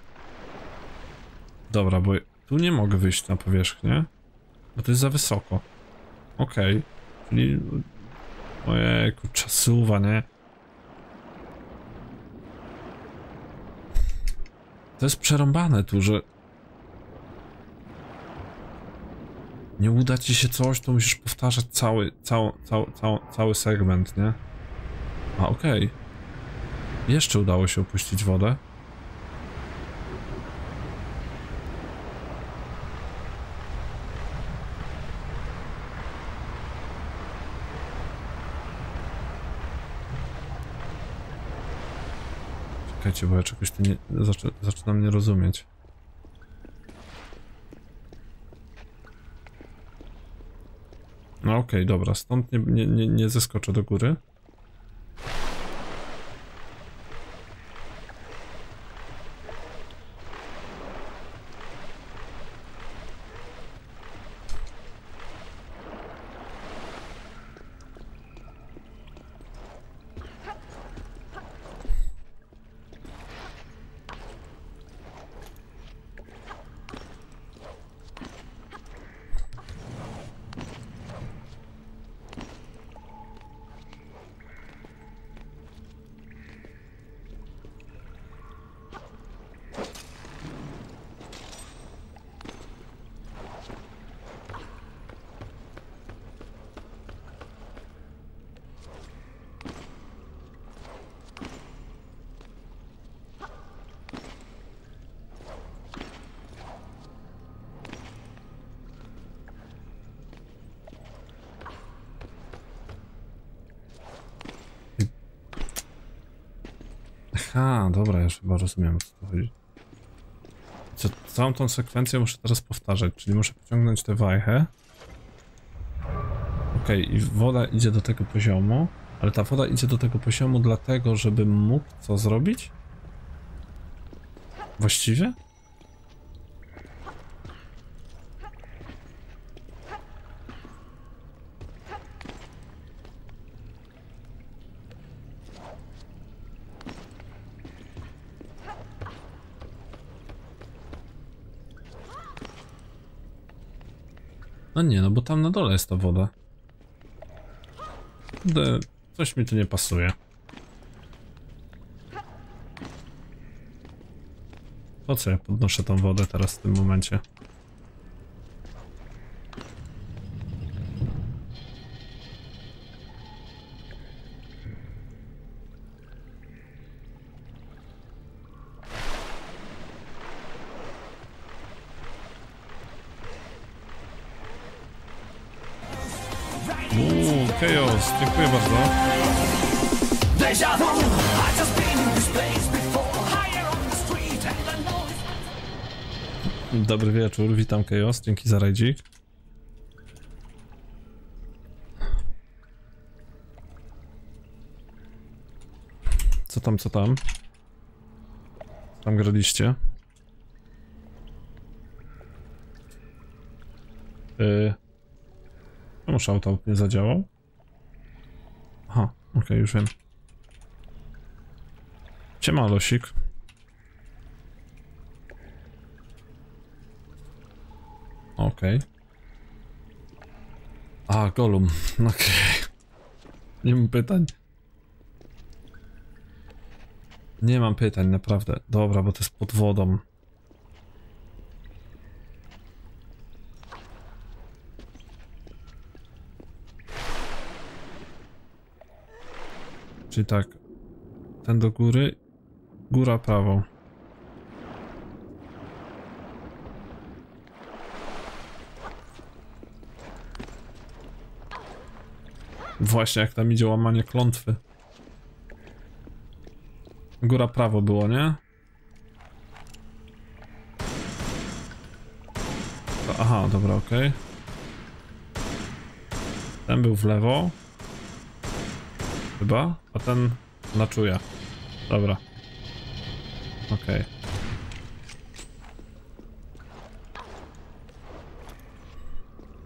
Dobra, bo tu nie mogę wyjść na powierzchnię, bo to jest za wysoko. Okej. Okay. Czyli... Ojejku, czasuwa, nie? To jest przerąbane tu, że... Nie uda ci się coś, to musisz powtarzać cały, cały, cały, cały, cały segment, nie? A okej. Okay. Jeszcze udało się opuścić wodę. Czekajcie, bo ja czegoś tu nie, zaczy, zaczynam nie rozumieć. No okej, okay, dobra, stąd nie, nie, nie, nie zeskoczę do góry. Aha, dobra, ja już chyba rozumiem, o co to chodzi. Co, całą tą sekwencję muszę teraz powtarzać, czyli muszę pociągnąć tę wajchę. Okej, okay, i woda idzie do tego poziomu, ale ta woda idzie do tego poziomu dlatego, żeby mógł co zrobić? Właściwie? No nie, no bo tam na dole jest ta woda. De, coś mi tu nie pasuje. Po co ja podnoszę tą wodę teraz w tym momencie? Dziękuję bardzo. Dobry wieczór, witam Chaos, dzięki za rajdzik. Co tam, co tam? Co tam graliście? Yy... No muszę, auto nie zadziałał. Aha, okej, okay, już wiem. Siema, Losik. Okej. Okay. A, Golum, okej. Okay. Nie mam pytań. Nie mam pytań, naprawdę. Dobra, bo to jest pod wodą. Czyli tak, ten do góry, góra prawą. Właśnie jak tam idzie łamanie klątwy. Góra prawo było, nie? To, aha, dobra, okej. Okay. Ten był w lewo. Chyba, a ten na czuja. Dobra. Okej. Okay.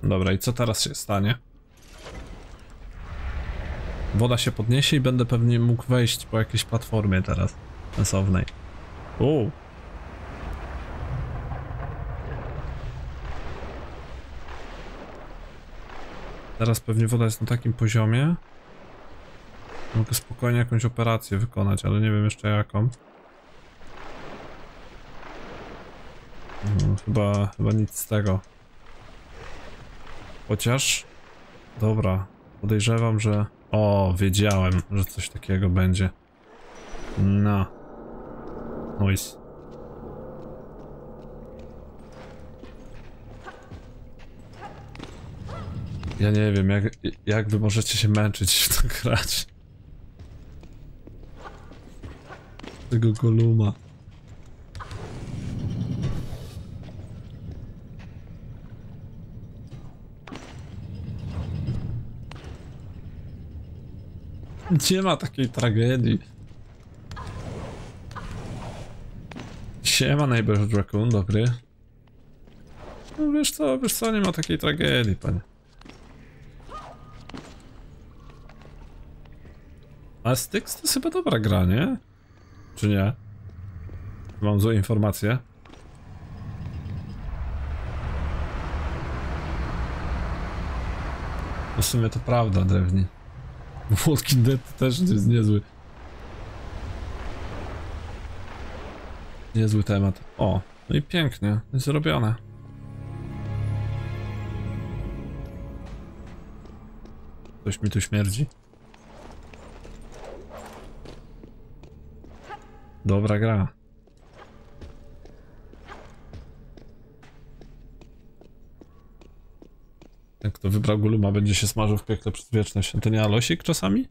Dobra, i co teraz się stanie? Woda się podniesie i będę pewnie mógł wejść po jakiejś platformie teraz sensownej. Uuu. Teraz pewnie woda jest na takim poziomie. Mogę spokojnie jakąś operację wykonać, ale nie wiem jeszcze jaką. No, chyba, chyba nic z tego. Chociaż... Dobra, podejrzewam, że... O, wiedziałem, że coś takiego będzie. No. Noise. Ja nie wiem, jak, jak wy możecie się męczyć w to grać. Tego Goluma. Nie ma takiej tragedii. Siema, Neighborhood Raccoon, dobry. No wiesz co, wiesz co, nie ma takiej tragedii, panie. A Styx to jest chyba dobra gra, nie? Czy nie? Mam złe informacje. W sumie to prawda, Drewni. Walking Dead też jest niezły. Niezły temat. O, no i pięknie, jest zrobione. Coś mi tu śmierdzi. Dobra gra. Ten, kto wybrał Goluma, będzie się smażył w piekle przez wieczność. A to nie Alosik czasami?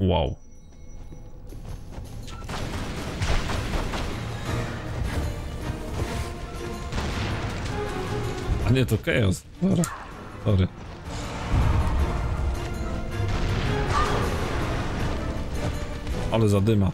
Wow. nie, to chaos. Dobra. Sorry. Ale zadyma.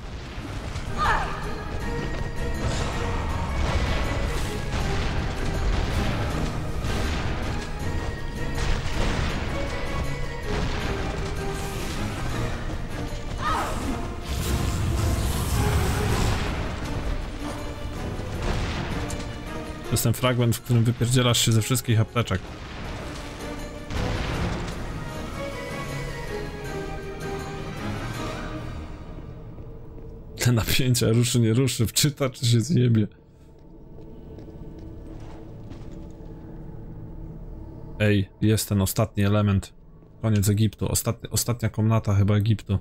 To jest ten fragment, w którym wypierdzielasz się ze wszystkich apteczek. Te napięcia, ruszy, nie ruszy, wczyta, czy się zjebie. Ej, jest ten ostatni element. Koniec Egiptu, ostatnia, ostatnia komnata chyba Egiptu.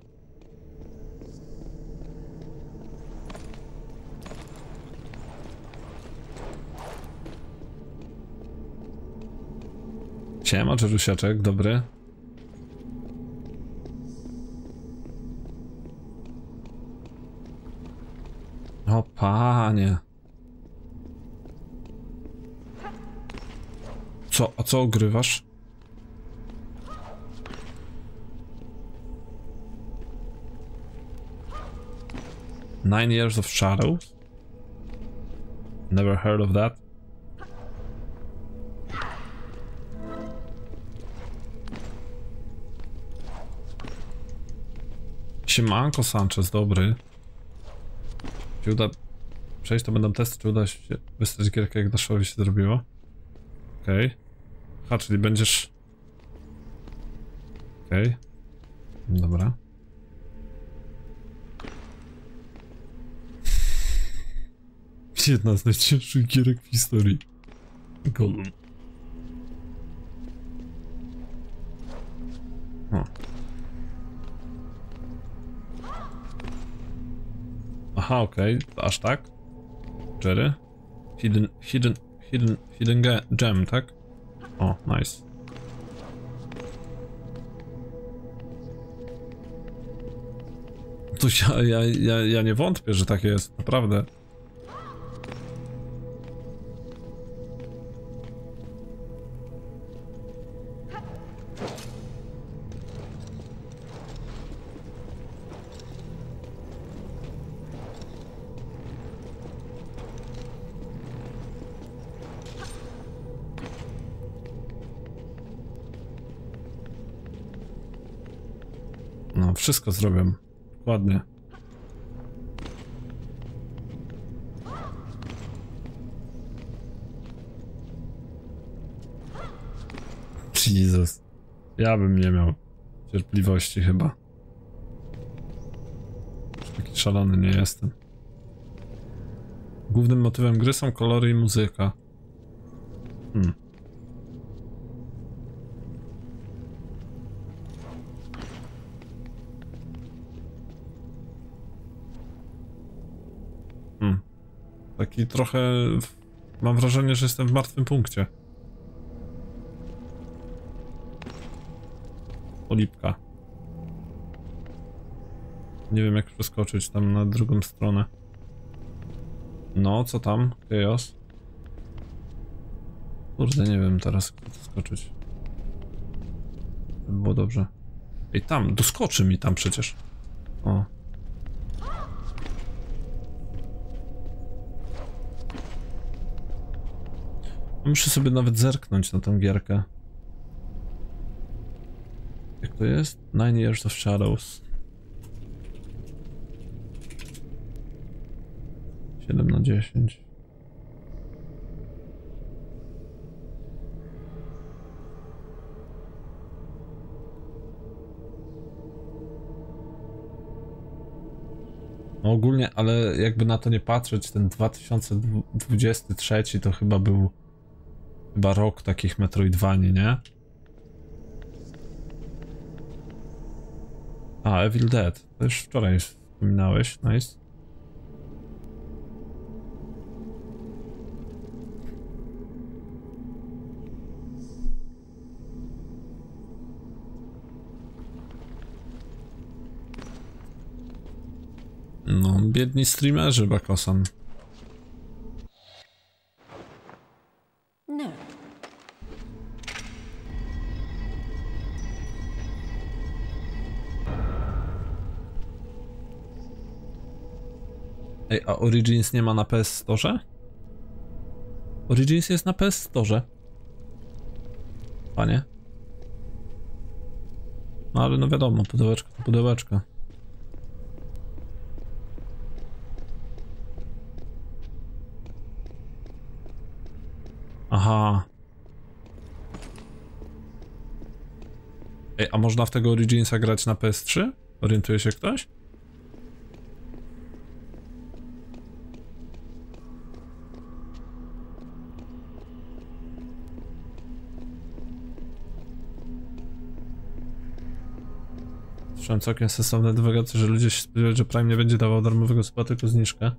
Siema, czerusiaczek, dobry. O panie. Co, a co ogrywasz? Nine Years of Shadows? Never heard of that. Siemanko Sanchez, dobry. Czy uda przejść, to będą testy, czy uda się wystrać gierkę, jak Dashowi się zrobiło. Okej. Okay. A, czyli będziesz... Okej. Okay. Dobra. Jedna z najcięższych gierek w historii. Golum. Aha, okej, okay. Aż tak? Jerry? Hidden, hidden, hidden, hidden gem, tak? O, nice. To ja, ja, ja, ja nie wątpię, że tak jest, naprawdę. Wszystko zrobię. Ładnie. Jezus. Ja bym nie miał cierpliwości chyba. Taki szalony nie jestem. Głównym motywem gry są kolory i muzyka. Hmm. Taki trochę... mam wrażenie, że jestem w martwym punkcie. Polipka. Nie wiem, jak przeskoczyć tam na drugą stronę. No, co tam? Chaos. Kurde, nie wiem teraz, jak przeskoczyć. Było dobrze. Ej, tam! Doskoczy mi tam przecież. O. Muszę sobie nawet zerknąć na tą gierkę. Jak to jest? Nine Years of Shadows. siedem na dziesięć. No ogólnie, ale jakby na to nie patrzeć, ten dwa tysiące dwudziesty trzeci to chyba był... chyba rok takich metroidvanii, nie? A, Evil Dead. To już wczoraj wspominałeś, nice. No, biedni streamerzy, Bakosan. Ej, a Origins nie ma na P S Store? Origins jest na P S Store. Panie. No ale no wiadomo, pudełeczko to pudełeczko. Aha. Ej, a można w tego Originsa grać na P S trzy? Orientuje się ktoś? Słyszałem całkiem sensowne dywagacje, że ludzie się spodziewali, że Prime nie będzie dawał darmowego spa, tylko zniżkę.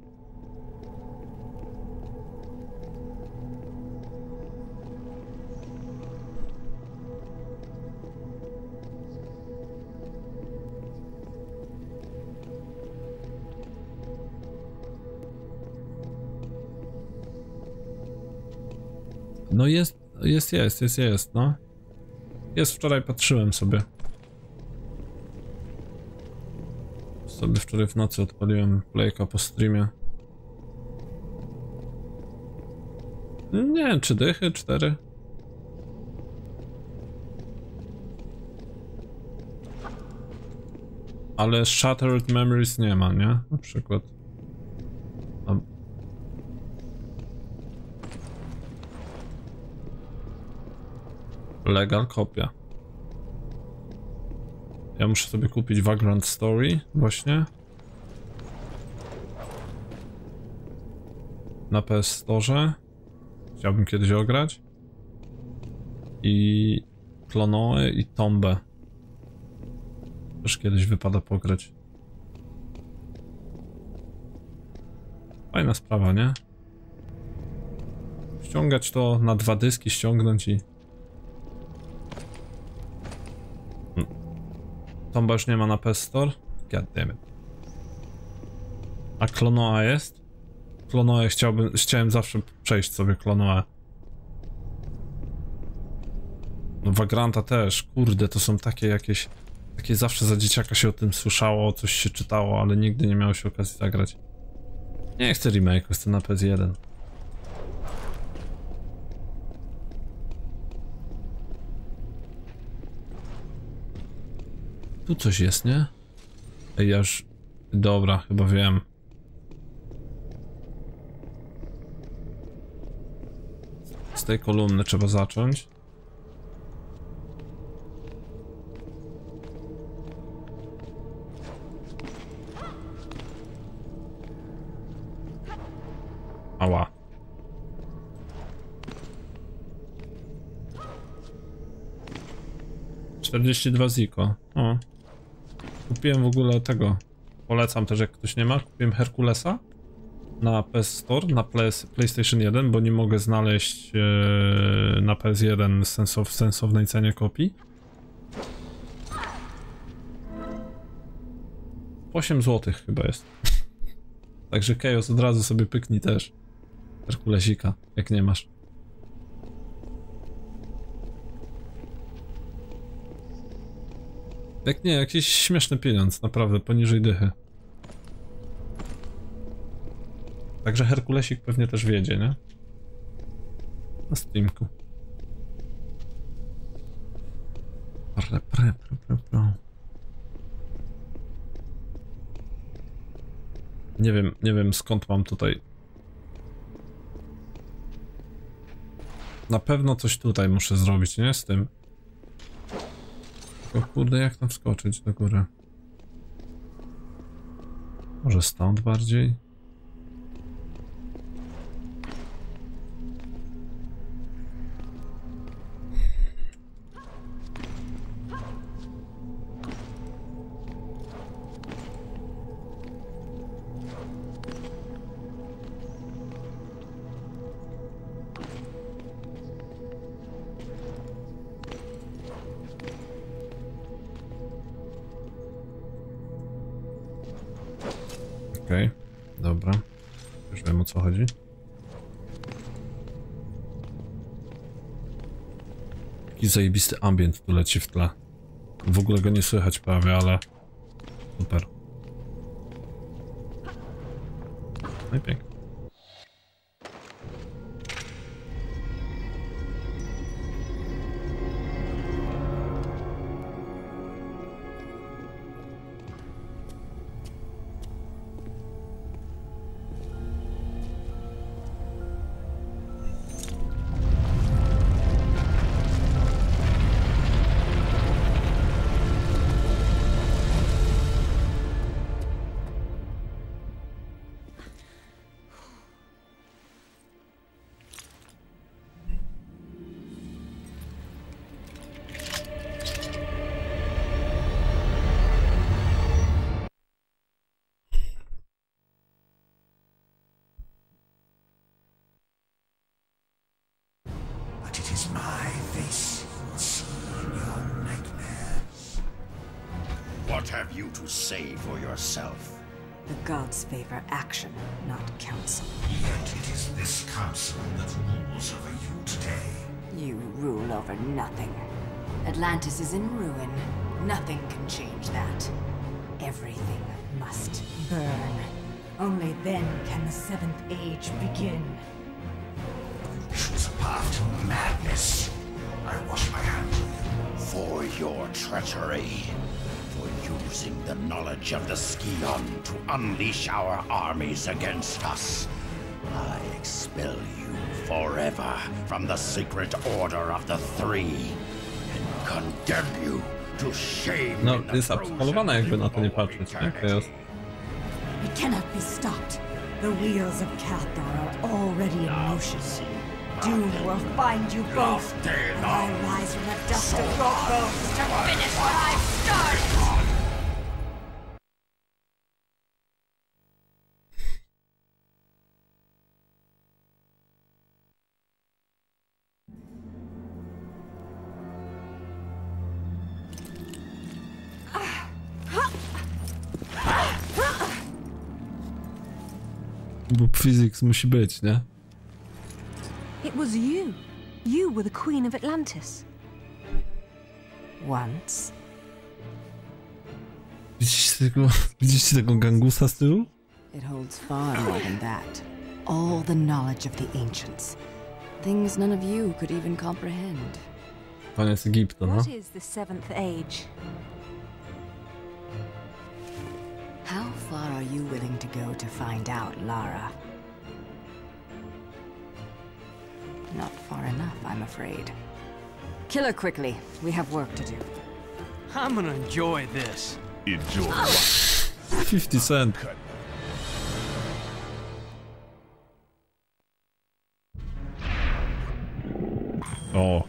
No jest, jest, jest, jest, jest, no. Jest, wczoraj patrzyłem sobie. Sobie wczoraj w nocy odpaliłem playka po streamie. Nie wiem, czy dychy, cztery. Ale Shattered Memories nie ma, nie? Na przykład. Legal kopia. Ja muszę sobie kupić Vagrant Story właśnie. Na P S Store. Chciałbym kiedyś ograć. I Klonoe i Tombę. Też kiedyś wypada pograć. Fajna sprawa, nie? Ściągać to na dwa dyski, ściągnąć i... Tomba już nie ma na P S Store? God damn it. A Klonoa jest? Klonoa chciałbym, chciałem zawsze przejść sobie Klonoa. No Vagranta też, kurde, to są takie jakieś... Takie zawsze za dzieciaka się o tym słyszało, coś się czytało, ale nigdy nie miało się okazji zagrać. Nie chcę remake'u, chcę na P S jeden. Tu coś jest, nie? Ej, ja już... Dobra, chyba wiem. Z tej kolumny trzeba zacząć. Ała. czterdzieści dwa ziko. O. Kupiłem w ogóle tego, polecam też jak ktoś nie ma, kupiłem Herkulesa na P S Store, na PlayStation jeden, bo nie mogę znaleźć yy, na P S jeden sensow, w sensownej cenie kopii. osiem złotych chyba jest. Także Chaos, od razu sobie pyknij też Herkulesika, jak nie masz. Jak nie, jakiś śmieszny pieniądz, naprawdę, poniżej dychy. Także Herkulesik pewnie też wiedzie, nie? Na streamku. Pre, pre, pre, pre, pre. Nie wiem, nie wiem skąd mam tutaj. Na pewno coś tutaj muszę zrobić, nie? Z tym. O kurde, jak tam wskoczyć do góry? Może stąd bardziej? Okej, okay, dobra, już wiem o co chodzi. Jaki zajebisty ambient tu leci w tle. W ogóle go nie słychać prawie, ale super. No i pięknie. Say for yourself. The gods favor action, not counsel. Yet it is this counsel that rules over you today. You rule over nothing. Atlantis is in ruin. Nothing can change that. Everything must burn. Only then can the seventh age begin. You choose a path to madness. I wash my hands for your treachery. Using the knowledge of the Scion to unleash our armies against us. I expel you forever from the sacred order of the three and condemn you to shame. No, jest abskalowana, jakby na to nie patrzeć, tak? To jest. It cannot be stopped. The wheels of Cathar are already in motion. Doom will find you both. I rise from the dust of your bones to finish what I've started. Physics musi być, nie? It was you. You were the queen of Atlantis. Once. Widzicie tego, widzicie tego gangusa z tyłu? It holds far more than that. All the knowledge of the ancients. Things none of you could even comprehend. Koniec Egiptu, no? What is the seventh age? How far are you willing to go to find out, Lara? Not far enough, I'm afraid. Kill her quickly. We have work to do. I'm gonna enjoy this. Enjoy. fifty cent. Oh.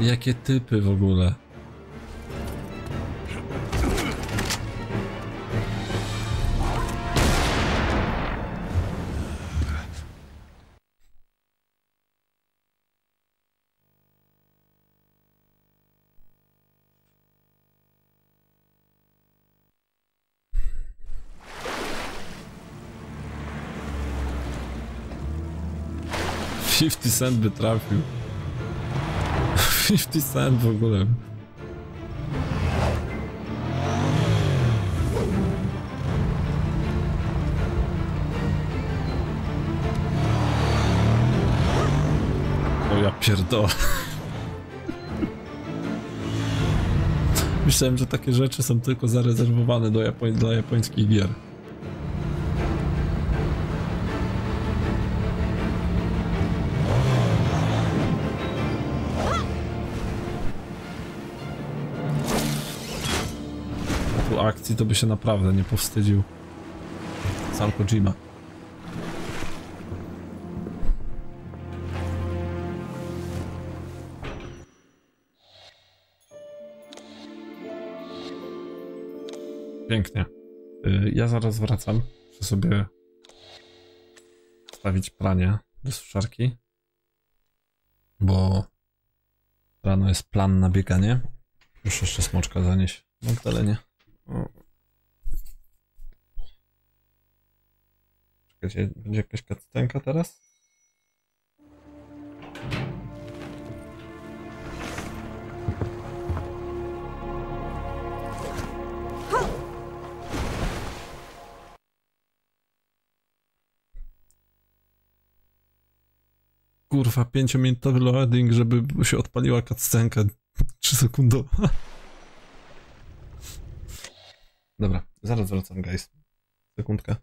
Jakie typy w ogóle? fifty cent by trafił. fifty cent w ogóle. O ja pierdolę. Myślałem, że takie rzeczy są tylko zarezerwowane do Japoń dla japońskich gier. Akcji to by się naprawdę nie powstydził Sam Kojima. Pięknie. Ja zaraz wracam. Muszę sobie wstawić pranie do suszarki, bo rano jest plan na bieganie. Muszę jeszcze smoczka zanieść na oddalenie. Czekajcie, będzie jakaś kastenka teraz? kurwa, pięciominutowy loading, żeby się odpaliła cutscenka trzysekundowa. Dobra, zaraz wracam, guys. Sekundka.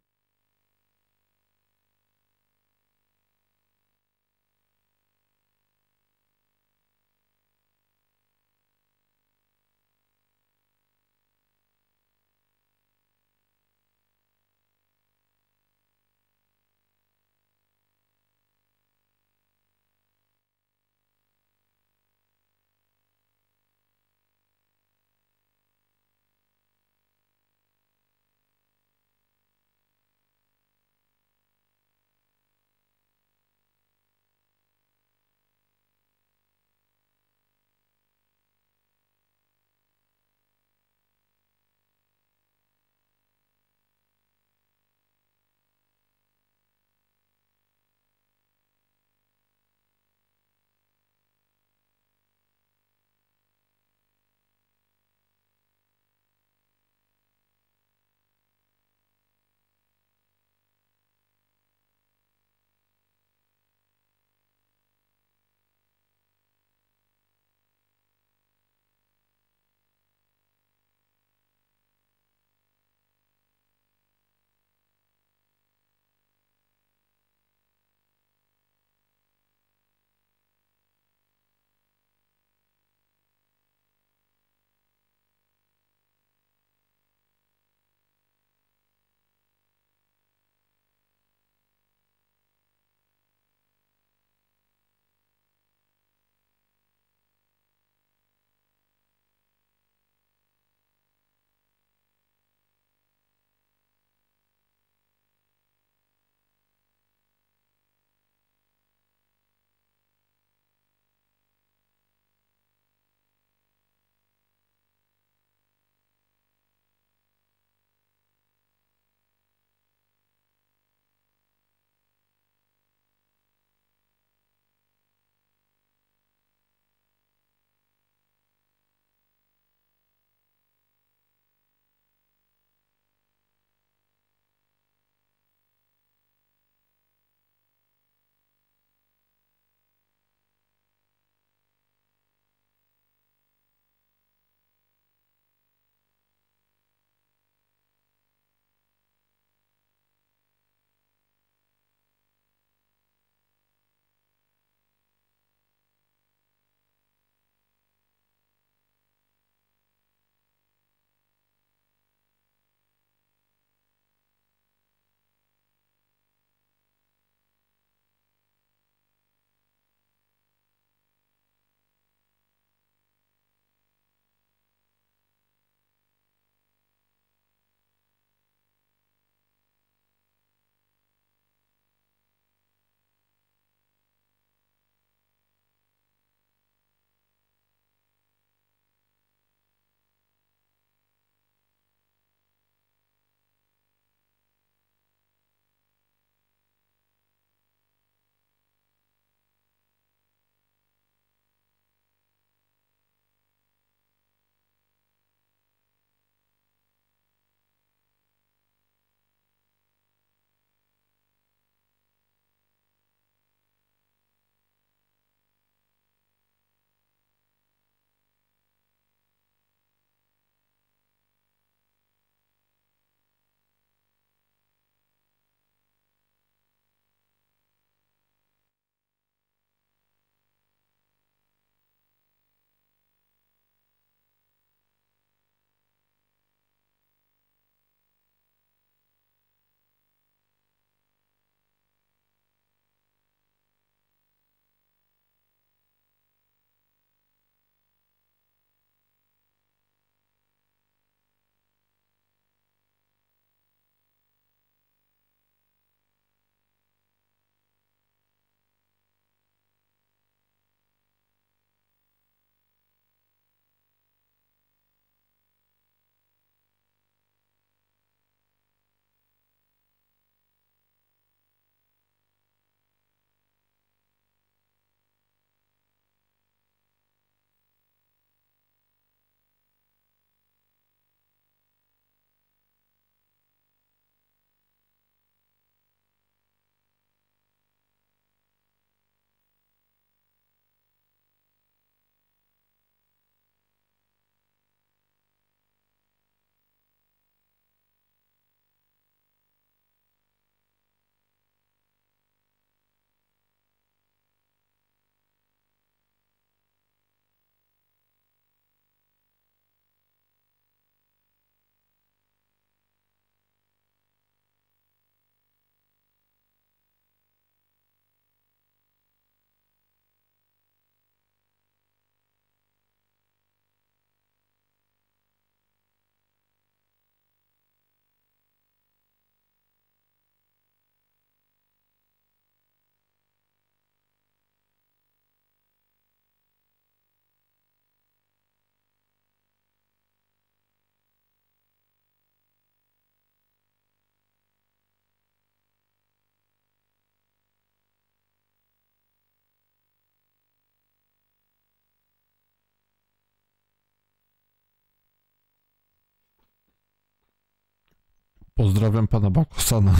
Pozdrawiam pana Bakosana.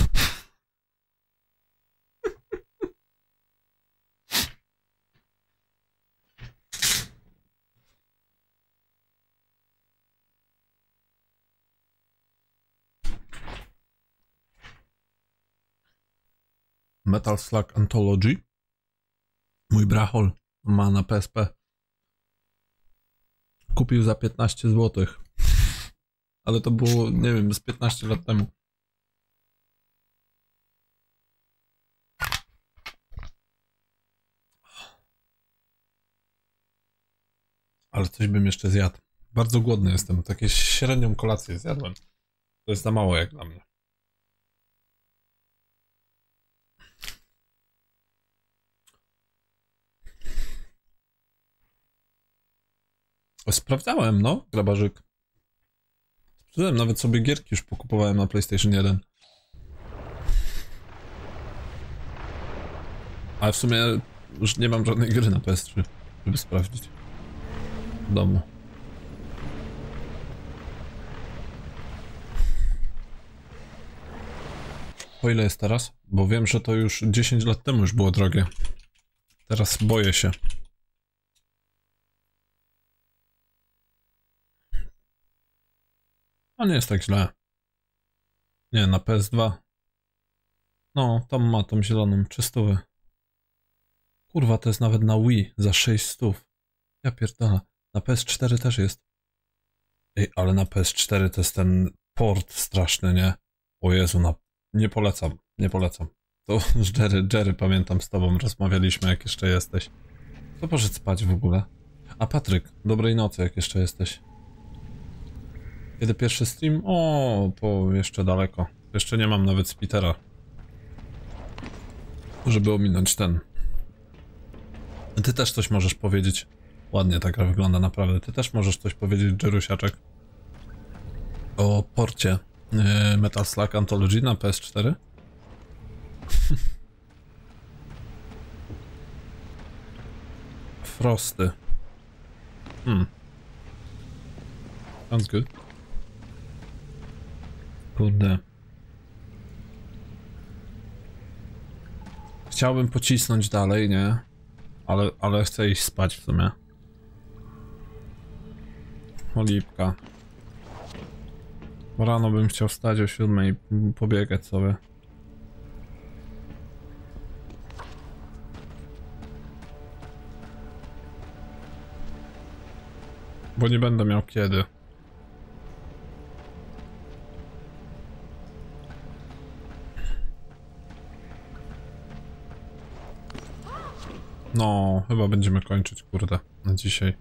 Metal Slug Anthology. Mój brachol ma na P S P. Kupił za piętnaście złotych. Ale to było, nie wiem, z piętnaście lat temu. Ale coś bym jeszcze zjadł. Bardzo głodny jestem. Takie średnią kolację zjadłem. To jest za mało jak dla mnie. Sprawdzałem, no, grabarzyk. Sprawdzałem, nawet sobie gierki już pokupowałem na PlayStation jeden. Ale w sumie już nie mam żadnej gry na P S trzy, żeby sprawdzić. W domu. O ile jest teraz? Bo wiem, że to już dziesięć lat temu już było drogie. Teraz boję się. A nie jest tak źle. Nie, na P S dwa. No, tam ma tą zieloną trzysta. Kurwa, to jest nawet na Wii za sześćset. Ja pierdolę. Na P S cztery też jest. Ej, ale na P S cztery to jest ten port straszny, nie? O Jezu, na... nie polecam, nie polecam. To Jerry, Jerry, pamiętam z tobą, rozmawialiśmy jak jeszcze jesteś. To poszedł spać w ogóle. A Patryk, dobrej nocy jak jeszcze jesteś. Kiedy pierwszy stream? O, to jeszcze daleko. Jeszcze nie mam nawet spitera, żeby ominąć ten. Ty też coś możesz powiedzieć. Ładnie ta gra wygląda naprawdę. Ty też możesz coś powiedzieć, Jerusiaczek. O porcie yy, Metal Slug Anthology na P S cztery. Frosty. Hmm. Sounds good. Kurde. Chciałbym pocisnąć dalej, nie? Ale, ale chcę iść spać w sumie. Olipka. Rano bym chciał wstać o siódmej i pobiegać sobie. Bo nie będę miał kiedy. No, chyba będziemy kończyć, kurde, na dzisiaj.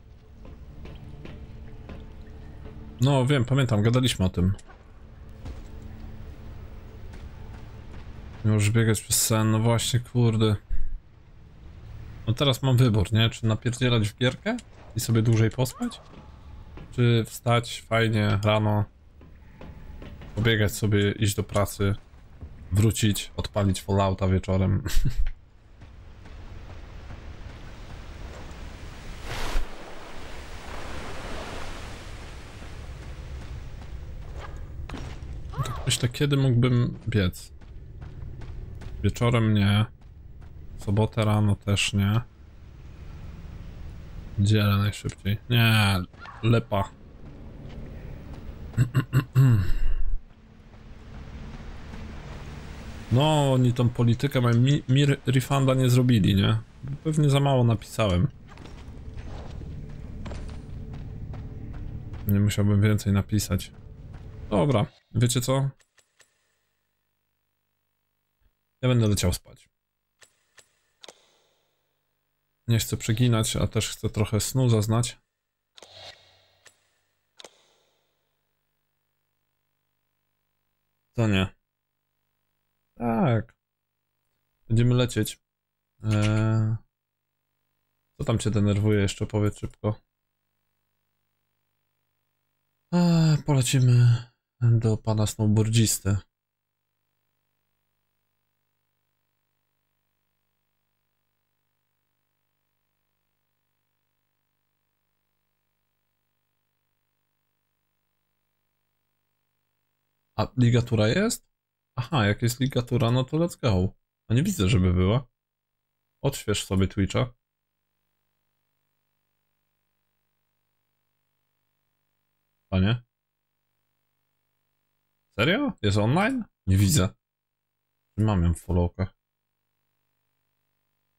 No, wiem, pamiętam, gadaliśmy o tym. Nie możesz biegać przez sen, no właśnie, kurde. No teraz mam wybór, nie? Czy napierdzielać w gierkę i sobie dłużej pospać? Czy wstać fajnie, rano, pobiegać sobie, iść do pracy, wrócić, odpalić Fallouta wieczorem. Myślę, kiedy mógłbym biec? Wieczorem nie. Sobotę rano też nie. Niedzielę najszybciej. Nie, lepa. No, oni tą politykę mają. Mi, mi refunda nie zrobili, nie? Pewnie za mało napisałem. Nie musiałbym więcej napisać. Dobra, wiecie co? Ja będę leciał spać. Nie chcę przeginać, a też chcę trochę snu zaznać. To nie. Tak. Będziemy lecieć. Eee... Co tam cię denerwuje jeszcze? Powiedz szybko. Eee, polecimy do pana snowboardzisty. A ligatura jest? Aha, jak jest ligatura, no to let's go. A nie widzę, żeby była. Odśwież sobie Twitcha. Panie? Serio? Jest online? Nie widzę. Mam ją w followkach.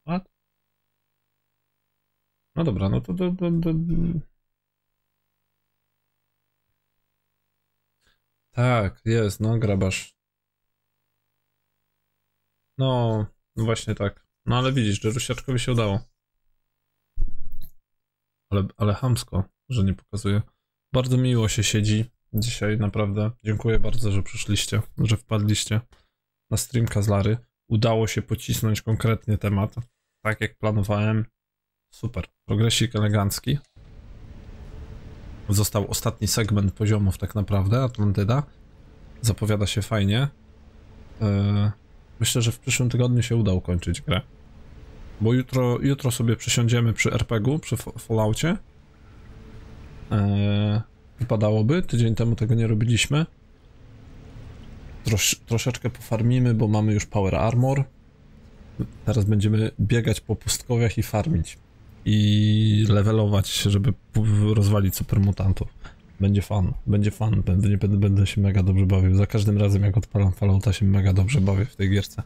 What? No dobra, no to... Do, do, do... Tak, jest, no grabasz. No, no właśnie tak. No ale widzisz, że Rusiaczkowi się udało. Ale, ale chamsko, że nie pokazuje. Bardzo miło się siedzi dzisiaj, naprawdę. Dziękuję bardzo, że przyszliście, że wpadliście na streamka z Lary. Udało się pocisnąć konkretnie temat, tak jak planowałem. Super, progresik elegancki. Został ostatni segment poziomów tak naprawdę, Atlantyda. Zapowiada się fajnie. Yy, myślę, że w przyszłym tygodniu się uda ukończyć grę. Bo jutro, jutro sobie przysiądziemy przy er pe gu, przy Falloutie. Yy, wypadałoby, tydzień temu tego nie robiliśmy. Trosz, troszeczkę pofarmimy, bo mamy już Power Armor. Teraz będziemy biegać po pustkowiach i farmić. I levelować, żeby rozwalić supermutantów. Będzie fan, będzie fan, będę, będę, będę się mega dobrze bawił. Za każdym razem jak odpalam Fallouta się mega dobrze bawię w tej gierce.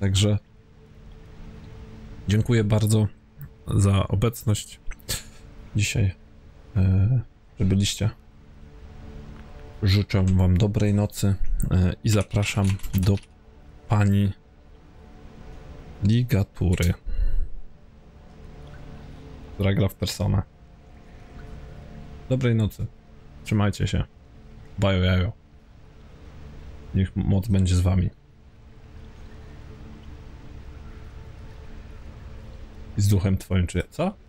Także dziękuję bardzo za obecność dzisiaj, że byliście. Życzę wam dobrej nocy i zapraszam do pani ligatury, która gra w Personę. Dobrej nocy. Trzymajcie się. Bajo jajo. Niech moc będzie z wami. I z duchem twoim, czy co?